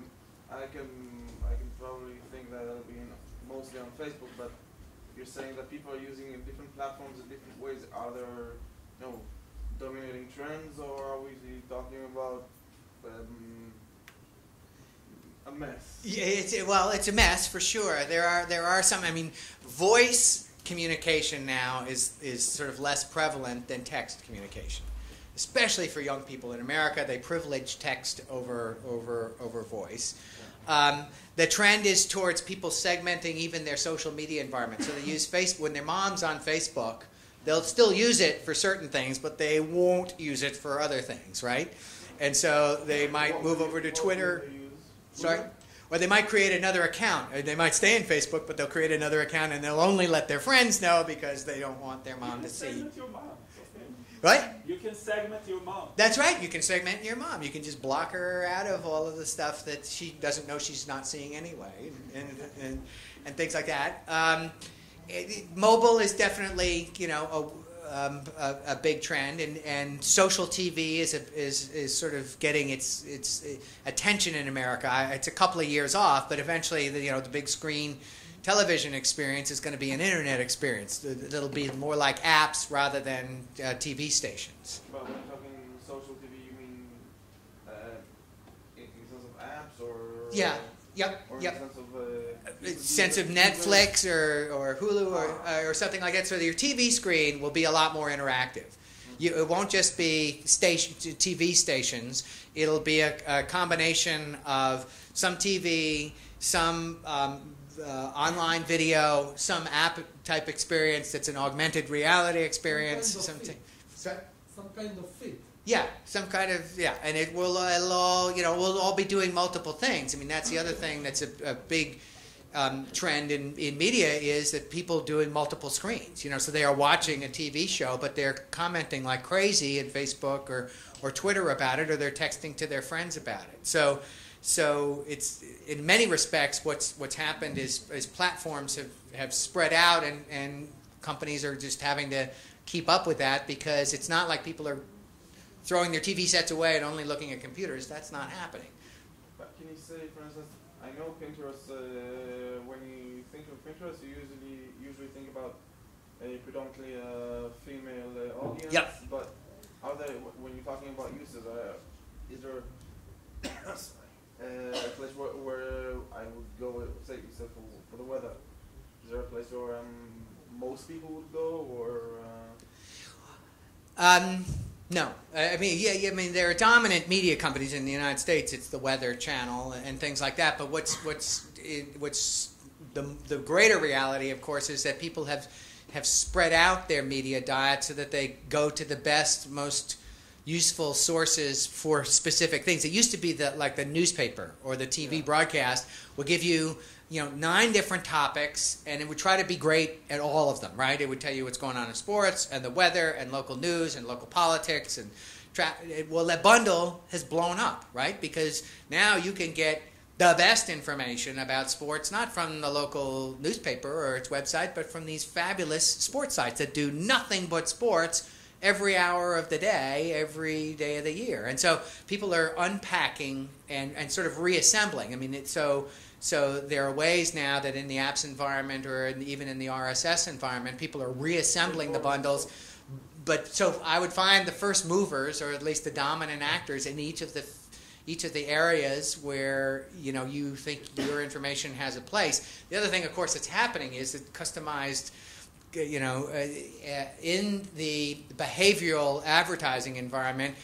I can I can probably think that it'll be mostly on Facebook, but you're saying that people are using different platforms in different ways. Are there you know, dominating trends, or are we talking about um, a mess? Yeah, it's, well, it's a mess for sure. There are there are some. I mean, voice communication now is is sort of less prevalent than text communication. Especially for young people in America, they privilege text over over over voice. Um, the trend is towards people segmenting even their social media environment. So they use Facebook when their mom's on Facebook. They'll still use it for certain things, but they won't use it for other things, right? And so they might move over to Twitter. Sorry. Or they might create another account. Or they might stay in Facebook, but they'll create another account, and they'll only let their friends know because they don't want their mom to see. Right? You can segment your mom. That's right. You can segment your mom. You can just block her out of all of the stuff that she doesn't know she's not seeing anyway, and and, and, and things like that. Um, it, mobile is definitely, you know, a, um, a, a big trend, and, and social T V is a, is is sort of getting its its attention in America. It's a couple of years off, but eventually, the, you know, the big screen television experience is going to be an internet experience. It'll be more like apps rather than uh, T V stations. But when you're talking social T V, you mean uh, in terms of apps or? Yeah, yep, or yep. In terms of, uh, sense of Netflix or, or Hulu or, uh, or something like that. So your T V screen will be a lot more interactive. You, it won't just be station, T V stations. It'll be a, a combination of some T V, some um, Uh, online video, some app type experience that's an augmented reality experience. Some kind of some, fit. some kind of fit. Yeah, some kind of yeah, and it will it'll all you know we'll all be doing multiple things. I mean that's the other thing that's a, a big um, trend in in media is that people doing multiple screens. You know, so they are watching a T V show, but they're commenting like crazy in Facebook or or Twitter about it, or they're texting to their friends about it. So. So it's in many respects what's what's happened is, is platforms have, have spread out and, and companies are just having to keep up with that because it's not like people are throwing their T V sets away and only looking at computers. That's not happening. But can you say, for instance, I know Pinterest, uh, when you think of Pinterest, you usually usually think about a predominantly uh, female uh, audience. Yep. But are there, when you're talking about users, uh, is there... Uh, a place where, where I would go, say, for, for the weather. Is there a place where um, most people would go, or? Uh... Um, no, I mean, yeah, yeah, I mean, there are dominant media companies in the United States. It's the Weather Channel and things like that. But what's what's it, what's the the greater reality, of course, is that people have have spread out their media diet so that they go to the best, most useful sources for specific things. It used to be that like the newspaper or the T V yeah. broadcast would give you, you know, nine different topics, and it would try to be great at all of them, right? It would tell you what's going on in sports and the weather and local news and local politics and tra well, that bundle has blown up, right? Because now you can get the best information about sports, not from the local newspaper or its website, but from these fabulous sports sites that do nothing but sports every hour of the day, every day of the year. And so people are unpacking and, and sort of reassembling. I mean, it, so so there are ways now that in the apps environment or in, even in the R S S environment, people are reassembling the bundles. But so I would find the first movers, or at least the dominant actors in each of the each of the areas where, you know, you think your information has a place. The other thing, of course, that's happening is that customized You know, uh, in the behavioral advertising environment,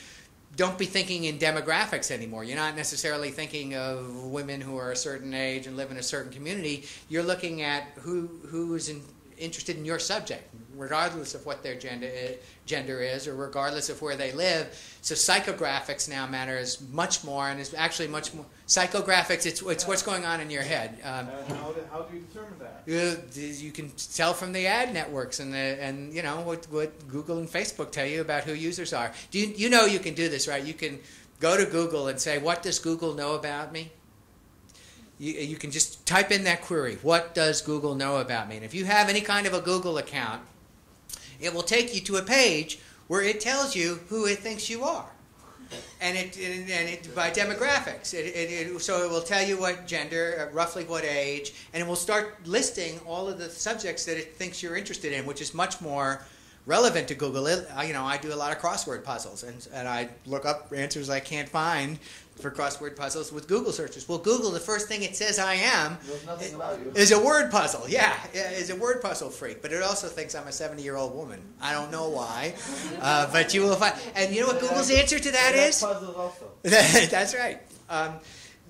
don't be thinking in demographics anymore. You're not necessarily thinking of women who are a certain age and live in a certain community. You're looking at who who is in, interested in your subject, regardless of what their gender is, gender is, or regardless of where they live. So psychographics now matters much more, and is actually much more psychographics. It's it's what's going on in your head. Um, uh, how, do, how do you determine that? You, you can tell from the ad networks and the, and you know what what Google and Facebook tell you about who users are. Do you, you know you can do this, right? You can go to Google and say, what does Google know about me? You, you can just type in that query, what does Google know about me? And if you have any kind of a Google account, it will take you to a page where it tells you who it thinks you are. And it, and it by demographics. It, it, it, so it will tell you what gender, roughly what age, and it will start listing all of the subjects that it thinks you're interested in, which is much more relevant to Google. It, you know, I do a lot of crossword puzzles, and, and I look up answers I can't find for crossword puzzles with Google searches. Well, Google, the first thing it says I am is a word puzzle. Yeah, is a word puzzle freak. But it also thinks I'm a seventy-year-old woman. I don't know why, uh, but you will find. And you know what Google's answer to that is? Puzzles also. That's right. Um,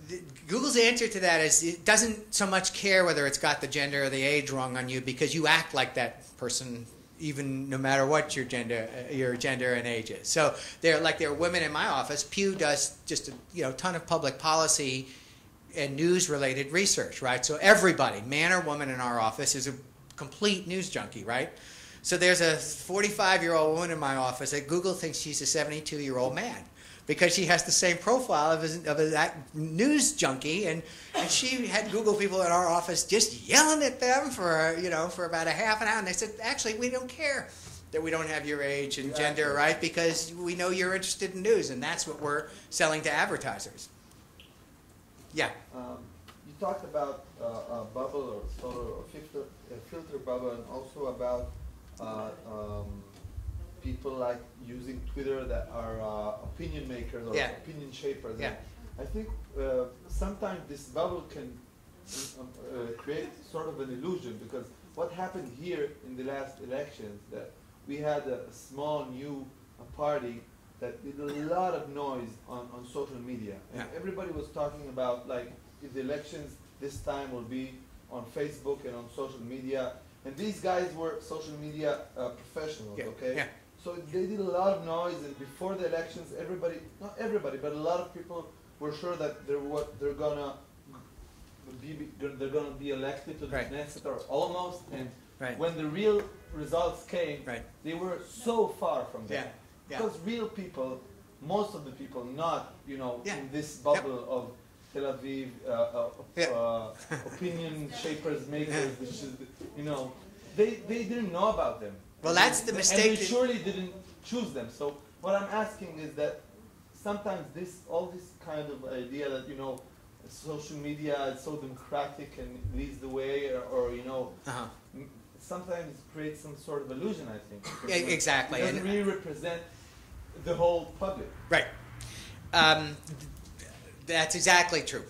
the, Google's answer to that is it doesn't so much care whether it's got the gender or the age wrong on you, because you act like that person even no matter what your gender, your gender and age is. So there, like there are women in my office. Pew does just a you know ton of public policy and news-related research, right? So everybody, man or woman in our office, is a complete news junkie, right? So there's a forty-five-year-old woman in my office that Google thinks she's a seventy-two-year-old man, because she has the same profile of, his, of that news junkie, and, and she had Google people in our office just yelling at them for you know for about a half an hour, and they said, actually, we don't care that we don't have your age and gender, right? Because we know you're interested in news, and that's what we're selling to advertisers. Yeah. Um, you talked about uh, a bubble or filter, or filter, a filter bubble, and also about uh, um, people like using Twitter that are uh, opinion makers or yeah. opinion shapers. Yeah. I think uh, sometimes this bubble can uh, create sort of an illusion, because what happened here in the last elections, that we had a small new party that did a lot of noise on, on social media. And yeah. everybody was talking about like if the elections this time will be on Facebook and on social media. And these guys were social media uh, professionals, yeah. okay? Yeah. So they did a lot of noise, and before the elections, everybody, not everybody, but a lot of people were sure that they're, what they're gonna be, they're gonna be elected to right. the Knesset or almost, and right. when the real results came, right. they were so far from that. Yeah. Yeah. Because real people, most of the people, not, you know, yeah. in this bubble yep. of Tel Aviv, uh, uh, yeah. uh, opinion shapers, makers, which is, you know, they, they didn't know about them. Well, that's the mistake. And they surely didn't choose them. So what I'm asking is that sometimes this, all this kind of idea that, you know, social media is so democratic and leads the way, or, or you know, uh-huh. sometimes creates some sort of illusion, I think. Yeah, exactly. It doesn't and, really represent the whole public. Right. Um, th that's exactly true.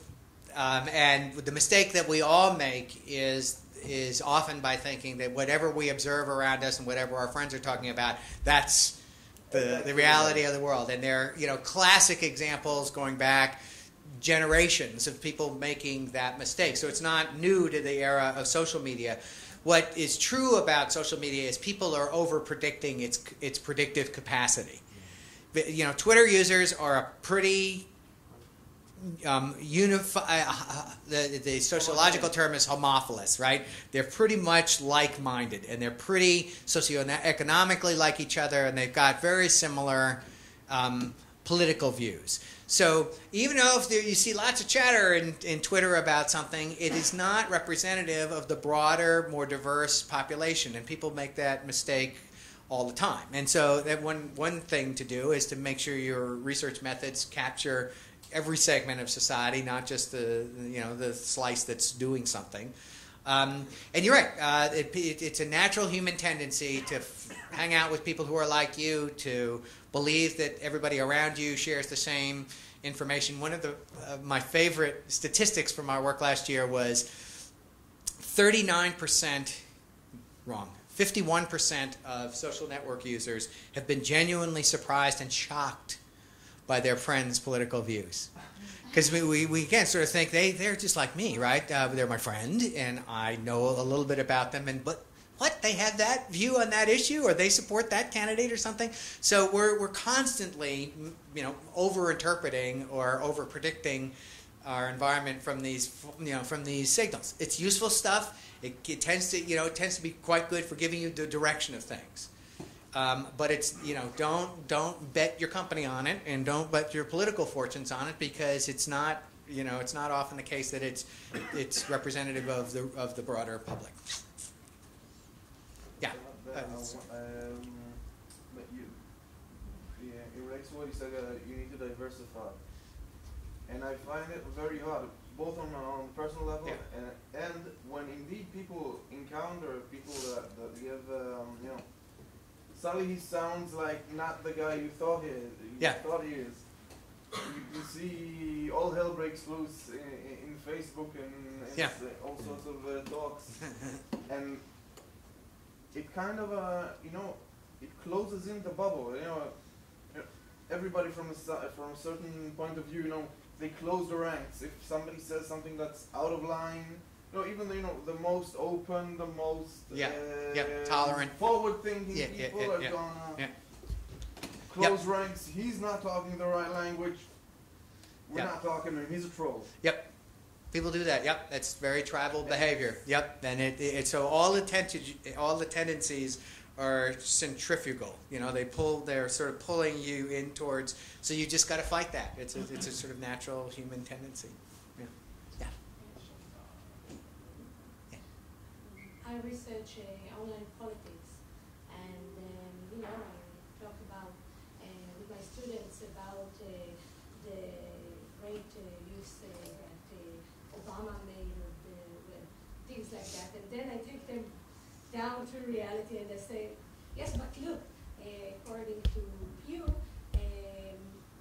Um, and the mistake that we all make is is often by thinking that whatever we observe around us and whatever our friends are talking about, that's the, the reality of the world. And there are, you know, classic examples going back generations of people making that mistake. So it's not new to the era of social media. What is true about social media is people are over-predicting its, its predictive capacity. But, you know, Twitter users are a pretty... Um, unify, uh, the, the sociological term is homophilous, right? They're pretty much like-minded, and they're pretty socioeconomically like each other, and they've got very similar um, political views. So even though if there, you see lots of chatter in, in Twitter about something, it is not representative of the broader, more diverse population, and people make that mistake all the time. And so that one, one thing to do is to make sure your research methods capture every segment of society, not just the you know the slice that's doing something. Um, and you're right; uh, it, it, it's a natural human tendency to f hang out with people who are like you, to believe that everybody around you shares the same information. One of the uh, my favorite statistics from our work last year was thirty-nine percent wrong. fifty-one percent of social network users have been genuinely surprised and shocked by their friends' political views. Because we, we, we again sort of think they, they're just like me, right? Uh, they're my friend, and I know a little bit about them. And but what? They have that view on that issue, or they support that candidate or something? So we're, we're constantly, you know, over-interpreting or over-predicting our environment from these, you know, from these signals. It's useful stuff. It, it tends to, you know, it tends to be quite good for giving you the direction of things. Um, but it's, you know, don't don't bet your company on it, and don't bet your political fortunes on it, because it's not, you know, it's not often the case that it's it's representative of the of the broader public. Yeah. Uh, um, but you, yeah, in relation to what you said, uh, you need to diversify, and I find it very hard, both on my own personal level, yeah. and, and when indeed people encounter people that, that give, um, you know. Suddenly he sounds like not the guy you thought he is. You yeah. thought he is. You, you see all hell breaks loose in, in Facebook and, and yeah. all sorts of uh, talks, and it kind of uh, you know, it closes in the bubble. You know, everybody from a from a certain point of view, you know, they close the ranks. If somebody says something that's out of line. No, even the, you know, the most open, the most yeah. Uh, yeah. tolerant, forward-thinking yeah, people yeah, yeah, are yeah. gonna yeah. close yep. ranks. He's not talking the right language. We're yep. not talking to him. He's a troll. Yep. People do that. Yep. That's very tribal yeah. behavior. Yep. And it, it so all the tendencies, all the tendencies are centrifugal. You know, they pull. They're sort of pulling you in towards. So you just got to fight that. It's a, it's a sort of natural human tendency. I research uh, online politics, and um, you know, I talk about uh, with my students about uh, the great uh, use uh, that uh, Obama made of the, the things like that, and then I take them down to reality, and I say, yes, but look, uh, according to Pew, um,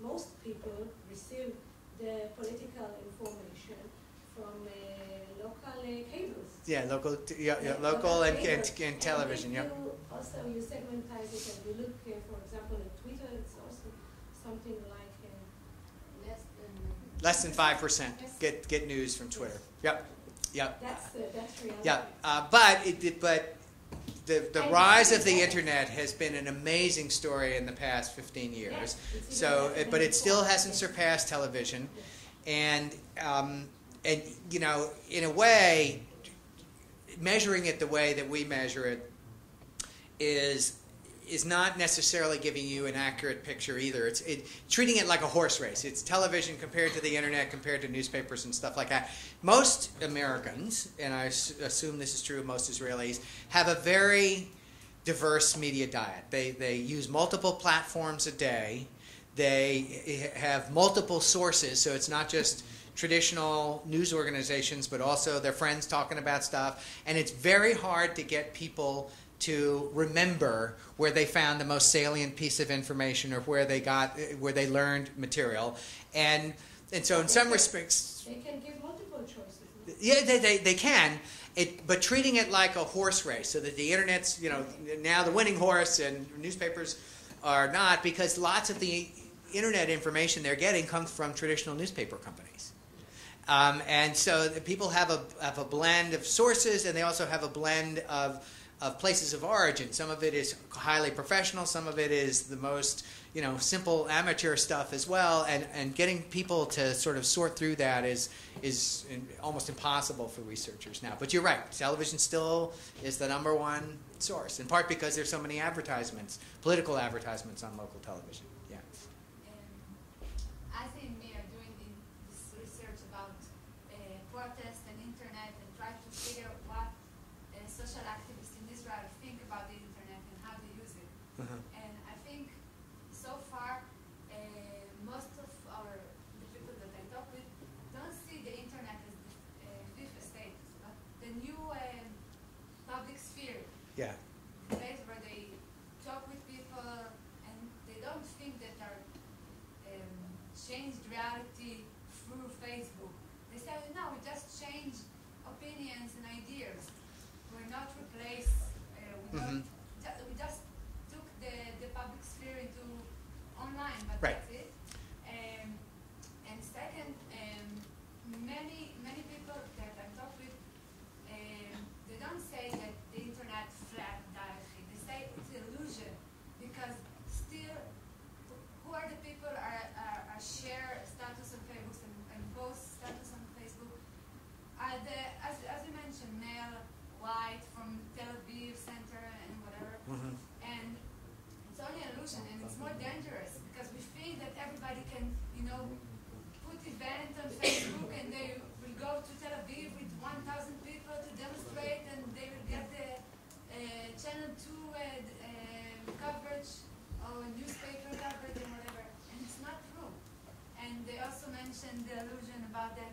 most people receive the political information from uh, local uh, cables. Yeah, local, t yeah, yeah, yeah, local and, and, and television, and yeah. You also, you segmentize it and you look, uh, for example, at Twitter, it's also something like uh, less than... Less than five percent get, get news from Twitter. Yep, yep. That's, uh, that's reality. Yeah, uh, but, it, it, but the, the rise of the Internet has been an amazing story in the past fifteen years. Yes, it's so, it, but it still hasn't surpassed television. Yes. And... Um, And, you know, in a way, measuring it the way that we measure it is is not necessarily giving you an accurate picture either. It's it, treating it like a horse race. It's television compared to the Internet, compared to newspapers and stuff like that. Most Americans, and I assume this is true of most Israelis, have a very diverse media diet. They, they use multiple platforms a day. They have multiple sources, so it's not just... traditional news organizations, but also their friends talking about stuff. And it's very hard to get people to remember where they found the most salient piece of information or where they got, where they learned material. And, and so in some respects... They can give multiple choices. Yeah, they, they, they can. It, but treating it like a horse race so that the Internet's, you know, now the winning horse and newspapers are not, because lots of the Internet information they're getting comes from traditional newspaper companies. Um, and so the people have a, have a blend of sources, and they also have a blend of, of places of origin. Some of it is highly professional. Some of it is the most, you know, simple amateur stuff as well. And, and getting people to sort of sort through that is, is almost impossible for researchers now. But you're right. Television still is the number one source, in part because there's so many advertisements, political advertisements on local television. Yeah. Um, I think protest and Internet, and try to figure out what uh, social activists in Israel think about the Internet and how they use it. Uh-huh. And I think so far uh, most of our the people that I talk with don't see the Internet as the uh, fifth estate, but the new uh, public sphere. Yeah. The place where they talk with people and they don't think that our um, changed reality through Facebook. They say, no, we just change opinions and ideas. We're not replaced. Uh, we, mm-hmm. ju we just took the, the public sphere into online, but right. that's it. mentioned the illusion about that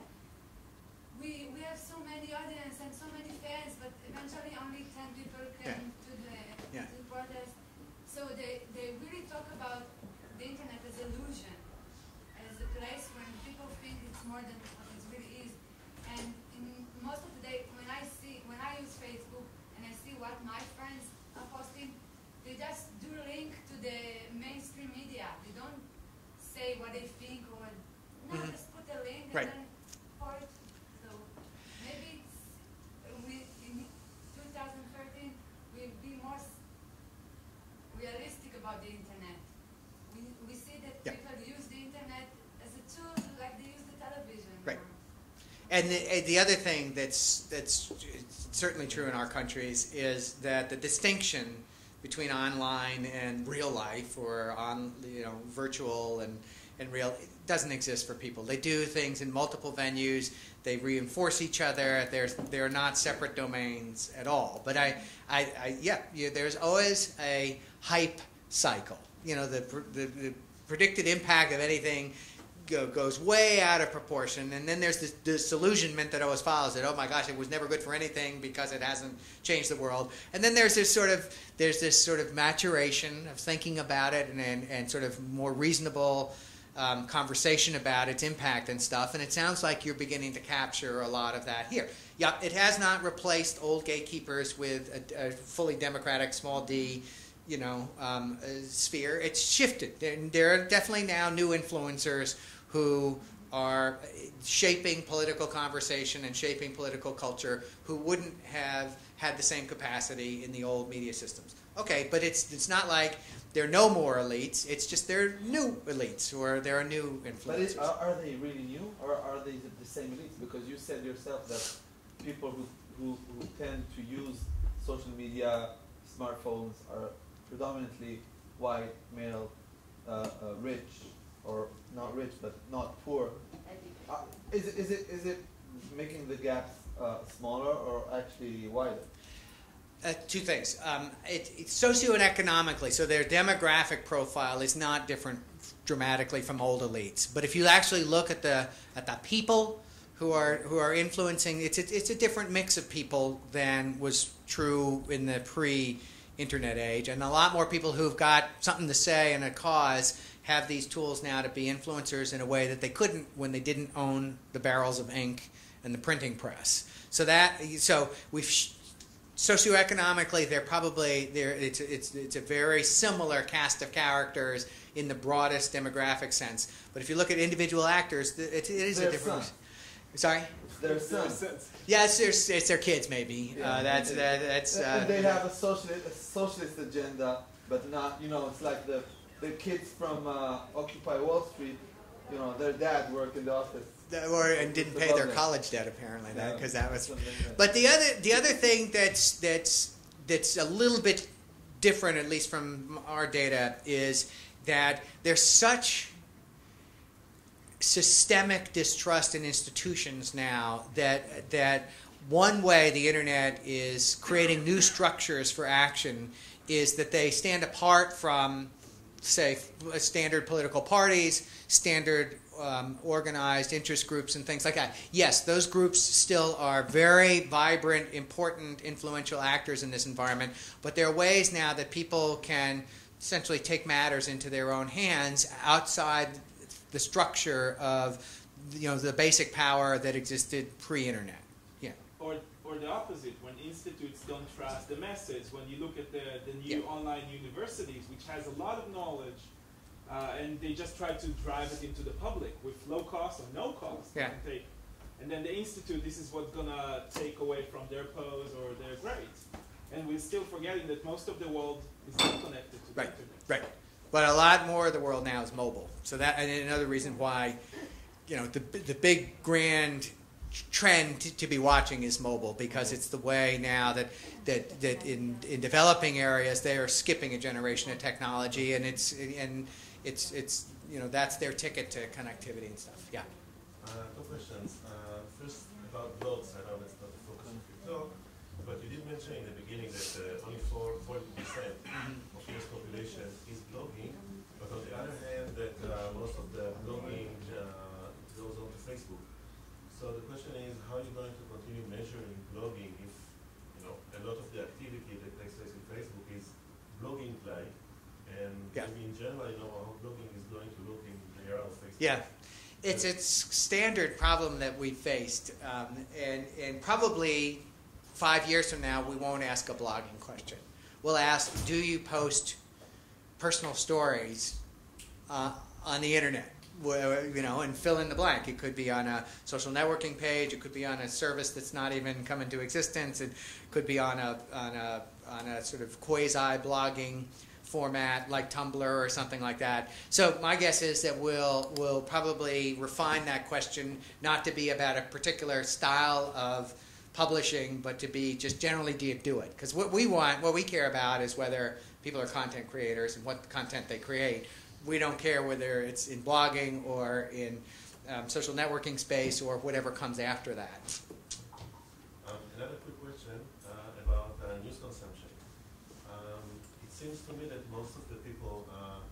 we we have so many audience and so many fans, but eventually only ten people came yeah. to the yeah. to the protest. So they they really talk about the internet as illusion, as a place when people think it's more than what it really is. And in most of the day, when I see when I use Facebook and I see what my friends are posting, they just do link to the mainstream media. They don't say what they think or no, mm-hmm. just put a link right. and then part. So maybe it's, we, in twenty thirteen we'll be more realistic about the internet. We we see that yeah. people use the internet as a tool, like they use the television. Right. And the, the other thing that's that's certainly true in our countries is that the distinction between online and real life, or on you know virtual and and real, it doesn't exist for people. They do things in multiple venues. They reinforce each other. They're they're not separate domains at all. But I I, I yeah, you, there's always a hype cycle. You know the the, the predicted impact of anything goes way out of proportion, and then there's this disillusionment that always follows it. Oh my gosh, it was never good for anything because it hasn't changed the world. And then there's this sort of there's this sort of maturation of thinking about it and and, and sort of more reasonable um, conversation about its impact and stuff. And it sounds like you're beginning to capture a lot of that here. Yeah, it has not replaced old gatekeepers with a, a fully democratic small d. you know um, sphere. It's shifted. There, there are definitely now new influencers who are shaping political conversation and shaping political culture who wouldn't have had the same capacity in the old media systems. Okay, but it's it's not like there are no more elites. It's just there are new elites, or there are new influencers. But it, are, are they really new, or are they the, the same elites? Because you said yourself that people who, who, who tend to use social media, smartphones, are predominantly white, male, uh, uh, rich, or not rich but not poor. Uh, is it is it is it making the gaps uh, smaller or actually wider? Uh, two things. Um, it, it's socioeconomically, so their demographic profile is not different dramatically from old elites. But if you actually look at the at the people who are who are influencing, it's a, it's a different mix of people than was true in the pre internet age, and a lot more people who've got something to say and a cause have these tools now to be influencers in a way that they couldn't when they didn't own the barrels of ink and the printing press. So that so we've socioeconomically they're probably there. It's it's it's a very similar cast of characters in the broadest demographic sense. But if you look at individual actors, it, it is there's a different. Some. Sorry. There's some. Yes, it's, it's their kids maybe. Yeah, uh, that's that, that's. Uh, they have a socialist a socialist agenda, but not you know it's like the. The kids from uh, Occupy Wall Street, you know, their dad worked in the office, or and didn't pay their college debt apparently. That because that was. But the other the other thing that's that's that's a little bit different, at least from our data, is that there's such systemic distrust in institutions now that that one way the internet is creating new structures for action is that they stand apart from, say, standard political parties, standard um, organized interest groups and things like that. Yes, those groups still are very vibrant, important, influential actors in this environment, but there are ways now that people can essentially take matters into their own hands outside the structure of you know, the basic power that existed pre-internet. Yeah. Or, or the opposite, when institutes don't trust the message. When you look at the, the new yeah. online universities, which has a lot of knowledge, uh, and they just try to drive it into the public with low cost or no cost. Yeah. Take. And then the institute, this is what's going to take away from their pose or their grades. And we're still forgetting that most of the world is not connected to the right. internet. Right. But a lot more of the world now is mobile. So that, and another reason why, you know, the, the big grand trend to be watching is mobile, because it's the way now that that that in in developing areas they are skipping a generation of technology, and it's and it's it's you know that's their ticket to connectivity and stuff. Yeah. Uh, two questions. Uh, first about blogs. I know that's not the focus of your talk, but you did mention in the beginning that uh, only four forty percent of U S population is blogging, but on the other hand, that uh, most of the blogging uh, goes on Facebook. So the question is, how are you going to continue measuring blogging if you know a lot of the activity that takes place in Facebook is blogging-like, and yeah. maybe in general, I know how blogging is going to look in the era of Facebook. Yeah, it's a standard problem that we faced, um, and and probably five years from now, we won't ask a blogging question. We'll ask, do you post personal stories uh, on the internet? You know, and fill in the blank. It could be on a social networking page. It could be on a service that's not even come into existence. It could be on a on a on a sort of quasi-blogging format like Tumblr or something like that. So my guess is that we'll we'll probably refine that question not to be about a particular style of publishing, but to be just generally, do you do it? Because what we want, what we care about, is whether people are content creators and what content they create. We don't care whether it's in blogging or in um, social networking space or whatever comes after that. Um, another quick question uh, about uh, news consumption. Um, it seems to me that most of the people uh,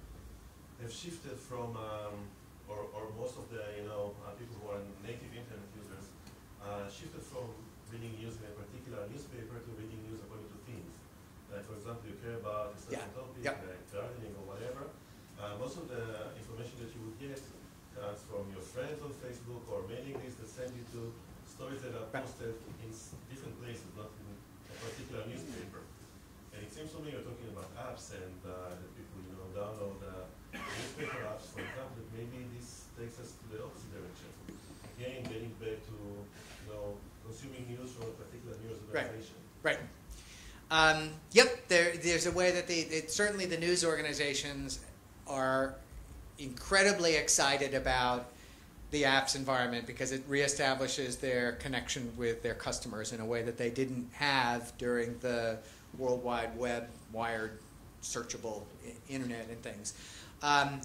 have shifted from, um, or, or most of the you know uh, people who are native internet users uh, shifted from reading news in a particular newspaper to reading news according to themes. Like, for example, you care about a certain yeah. topic, yeah. like gardening or whatever. Uh, most of the information that you would get comes from your friends on Facebook or mailing lists that send you to stories that are posted in different places, not in a particular newspaper. And it seems to me you're talking about apps and uh, that people, you know, download uh, newspaper apps, for example. Maybe this takes us to the opposite direction. Again, getting back to, you know, consuming news from a particular news organization. Right. Right. Um, yep. There, there's a way that they, it, certainly the news organizations are incredibly excited about the apps environment because it reestablishes their connection with their customers in a way that they didn't have during the World Wide Web, wired, searchable internet and things. Um,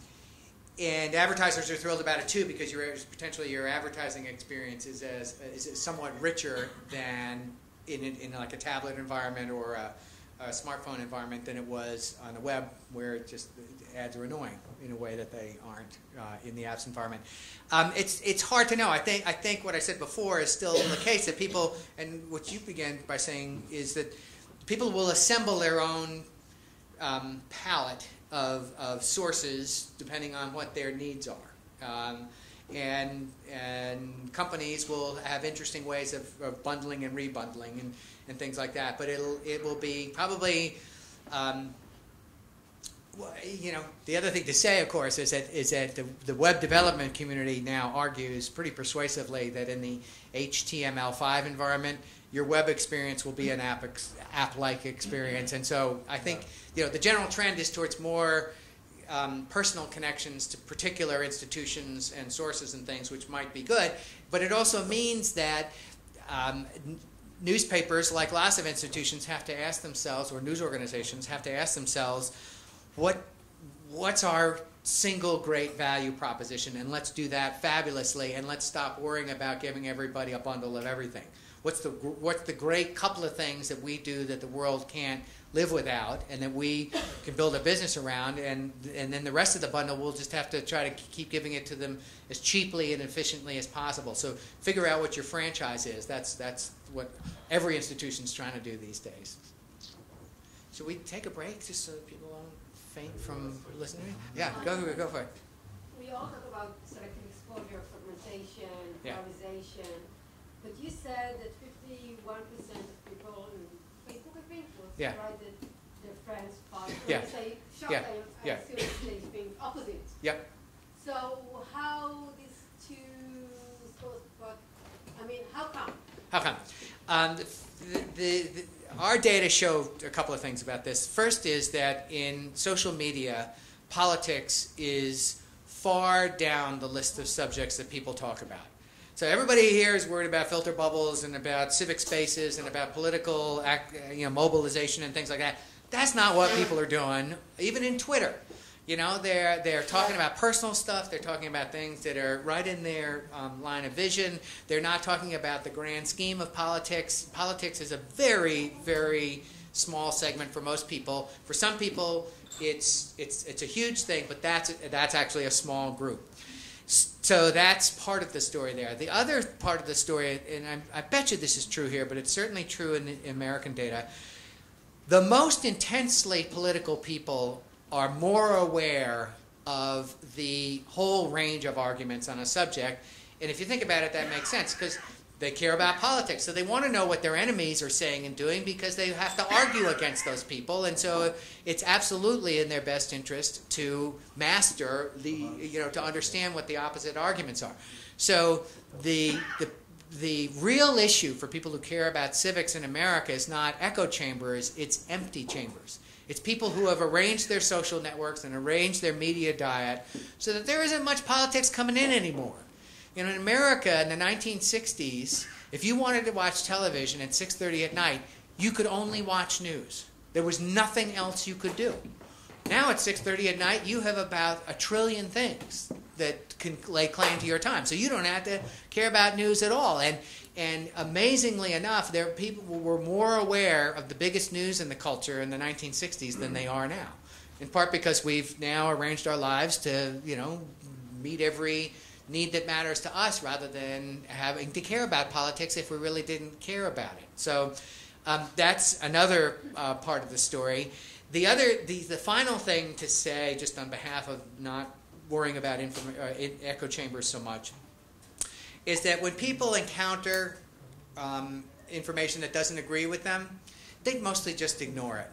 and advertisers are thrilled about it too because you're, potentially your advertising experience is as is somewhat richer than in, in, in like a tablet environment or a a smartphone environment than it was on the web, where it just ads are annoying in a way that they aren't uh, in the apps environment. Um, it's it's hard to know. I think I think what I said before is still the case, that people, and what you began by saying is that people will assemble their own um, palette of of sources depending on what their needs are, um, and and companies will have interesting ways of, of bundling and rebundling and. and things like that, but it'll it will be probably, um, you know, the other thing to say, of course, is that is that the, the web development community now argues pretty persuasively that in the H T M L five environment, your web experience will be an app ex, app-like experience, and so I think you know the general trend is towards more um, personal connections to particular institutions and sources and things, which might be good, but it also means that. Um, Newspapers, like lots of institutions, have to ask themselves, or news organizations have to ask themselves, what what's our single great value proposition? And let's do that fabulously, and let's stop worrying about giving everybody a bundle of everything. What's the what's the great couple of things that we do that the world can't live without, and that we can build a business around? And and then the rest of the bundle, we'll just have to try to keep giving it to them as cheaply and efficiently as possible. So figure out what your franchise is. That's that's. What every institution is trying to do these days. Should we take a break just so that people don't faint from listening? Yeah, go, go for it. We all talk about selective exposure, fragmentation, yeah. polarization, but you said that fifty-one percent of people on Facebook, I think, will yeah. write that their friends follow. Yeah. They say, shock yeah. them, I yeah. assume they think opposite. Yep. So how these two schools, but, I mean, how come? How come? Um, the, the, the, our data show a couple of things about this. First is that in social media, politics is far down the list of subjects that people talk about. So everybody here is worried about filter bubbles and about civic spaces and about political act, you know, mobilization and things like that. That's not what people are doing, even in Twitter. You know, they're, they're talking about personal stuff. They're talking about things that are right in their um, line of vision. They're not talking about the grand scheme of politics. Politics is a very, very small segment for most people. For some people, it's, it's, it's a huge thing, but that's, that's actually a small group. So that's part of the story there. The other part of the story, and I, I bet you this is true here, but it's certainly true in, in American data, the most intensely political people are more aware of the whole range of arguments on a subject. And if you think about it, that makes sense, because they care about politics. So they want to know what their enemies are saying and doing, because they have to argue against those people. And so it's absolutely in their best interest to master the, you know, to understand what the opposite arguments are. So the, the, the real issue for people who care about civics in America is not echo chambers, it's empty chambers. It's people who have arranged their social networks and arranged their media diet so that there isn't much politics coming in anymore. You know, in America in the nineteen sixties, if you wanted to watch television at six thirty at night, you could only watch news. There was nothing else you could do. Now at six thirty at night, you have about a trillion things that can lay claim to your time. So you don't have to care about news at all. And, and amazingly enough, there people were more aware of the biggest news in the culture in the nineteen sixties than they are now. In part because we've now arranged our lives to, you know, meet every need that matters to us rather than having to care about politics if we really didn't care about it. So um, that's another uh, part of the story. The other, the, the final thing to say, just on behalf of not worrying about inform uh, echo chambers so much, is that when people encounter um, information that doesn't agree with them, they mostly just ignore it.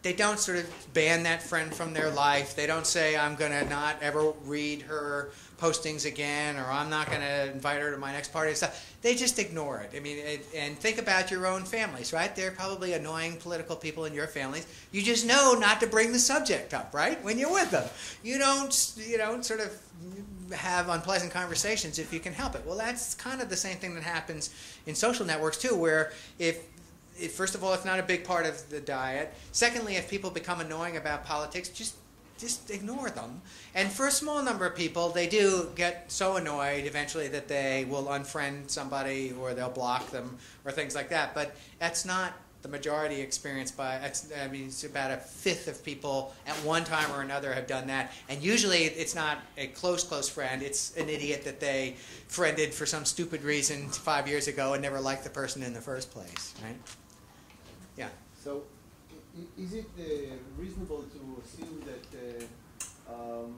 They don't sort of ban that friend from their life. They don't say, I'm going to not ever read her postings again, or I'm not going to invite her to my next party and stuff. They just ignore it. I mean, it, and think about your own families, right? There are probably annoying political people in your families. You just know not to bring the subject up, right, when you're with them. You don't, you know, sort of have unpleasant conversations if you can help it. Well, that's kind of the same thing that happens in social networks, too, where if first of all, it's not a big part of the diet. Secondly, if people become annoying about politics, just just ignore them. And for a small number of people, they do get so annoyed eventually that they will unfriend somebody or they'll block them or things like that. But that's not the majority experience. By I mean, it's about a fifth of people at one time or another have done that. And usually it's not a close, close friend. It's an idiot that they friended for some stupid reason five years ago and never liked the person in the first place, right? Yeah. So, is it uh, reasonable to assume that uh, um,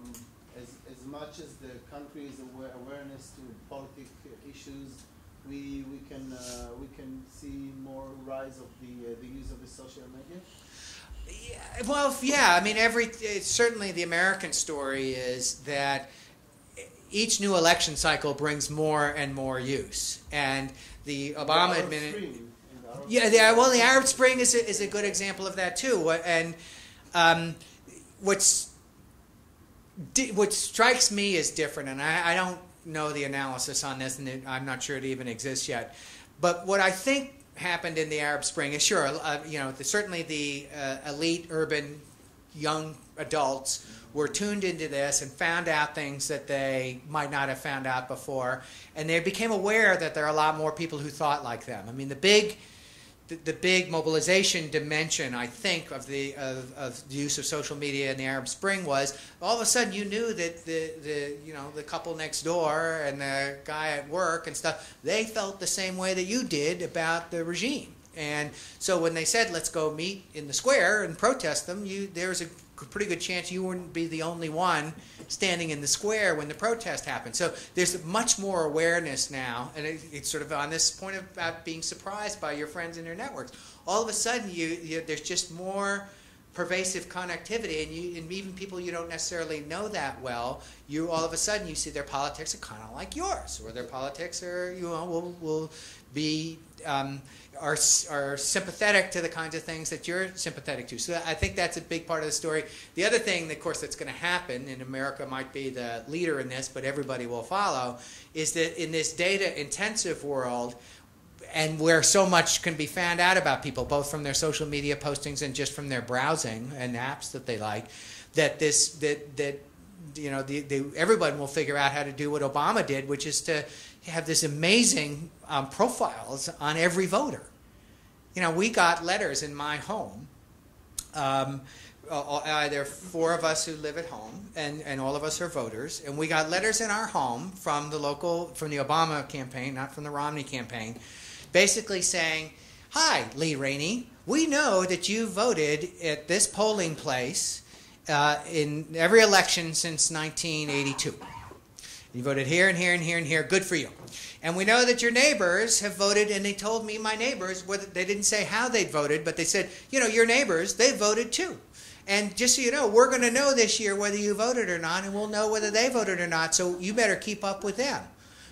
as, as much as the country is aware, awareness to political issues, we we can uh, we can see more rise of the uh, the use of the social media? Yeah, well, yeah. I mean, every certainly the American story is that each new election cycle brings more and more use, and the Obama administration. Yeah, the, well, the Arab Spring is a, is a good example of that too. And um, what's what strikes me as different, and I, I don't know the analysis on this, and it, I'm not sure it even exists yet. But what I think happened in the Arab Spring is, sure, uh, you know, the, certainly the uh, elite, urban, young adults were tuned into this and found out things that they might not have found out before, and they became aware that there are a lot more people who thought like them. I mean, the big. The big mobilization dimension, I think, of the of, of the use of social media in the Arab Spring was all of a sudden you knew that the the you know the couple next door and the guy at work and stuff, they felt the same way that you did about the regime. And so when they said, let's go meet in the square and protest them, you there's a pretty good chance you wouldn't be the only one standing in the square when the protest happened. So there's much more awareness now, and it, it's sort of on this point about being surprised by your friends and your networks. All of a sudden, you, you there's just more pervasive connectivity, and, you, and even people you don't necessarily know that well, you all of a sudden you see their politics are kind of like yours, or their politics are you know will will be um, are are sympathetic to the kinds of things that you're sympathetic to. So I think that's a big part of the story. The other thing, of course, that's going to happen, and America might be the leader in this, but everybody will follow, is that in this data-intensive world, and where so much can be found out about people, both from their social media postings and just from their browsing and apps that they like, that this that that you know the, the everybody will figure out how to do what Obama did, which is to have this amazing um, profiles on every voter. You know, we got letters in my home um, Uh, there are four of us who live at home, and, and all of us are voters. And we got letters in our home from the local, from the Obama campaign, not from the Romney campaign, basically saying, "Hi, Lee Rainie, we know that you voted at this polling place uh, in every election since nineteen eighty-two. You voted here and here and here and here. Good for you. And we know that your neighbors have voted," and they told me my neighbors, whether, they didn't say how they'd voted, but they said, "You know, your neighbors, they voted too. And just so you know, we're going to know this year whether you voted or not, and we'll know whether they voted or not, so you better keep up with them."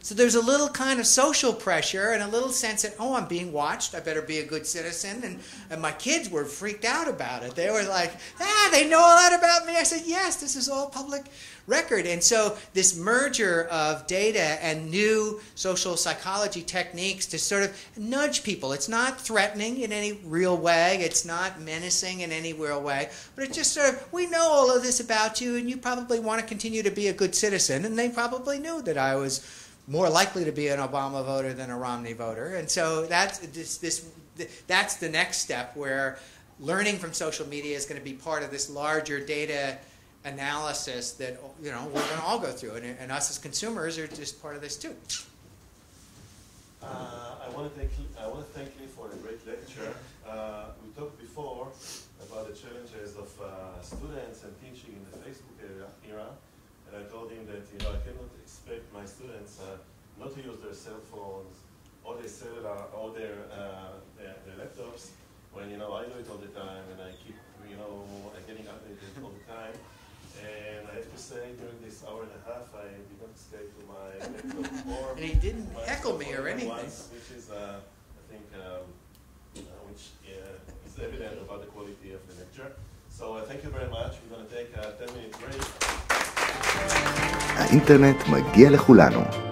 So there's a little kind of social pressure and a little sense that, oh, I'm being watched, I better be a good citizen. And, and my kids were freaked out about it. They were like, ah, they know a lot about me. I said, yes, this is all public record. And so this merger of data and new social psychology techniques to sort of nudge people. It's not threatening in any real way. It's not menacing in any real way. But it's just sort of, we know all of this about you, and you probably want to continue to be a good citizen. And they probably knew that I was more likely to be an Obama voter than a Romney voter. And so that's, this, this, that's the next step, where learning from social media is going to be part of this larger data analysis that, you know, we're going to all go through. And, and us as consumers are just part of this too. Uh, I want to thank I want to thank you for a great lecture. Uh, we talked before about the challenges of uh, students and teaching in the Facebook era. I told him that, you know, I cannot expect my students uh, not to use their cell phones or their cellular or their, uh, their, their laptops when, you know, I do it all the time and I keep, you know, getting updated all the time. And I have to say, during this hour and a half, I did not escape to my laptop or and he didn't heckle me or anything. Once, which is, uh, I think, um, uh, which uh, is evident about the quality of the lecture. So uh, thank you very much. We're going to take a ten minute break. האינטרנט מגיע לכולנו.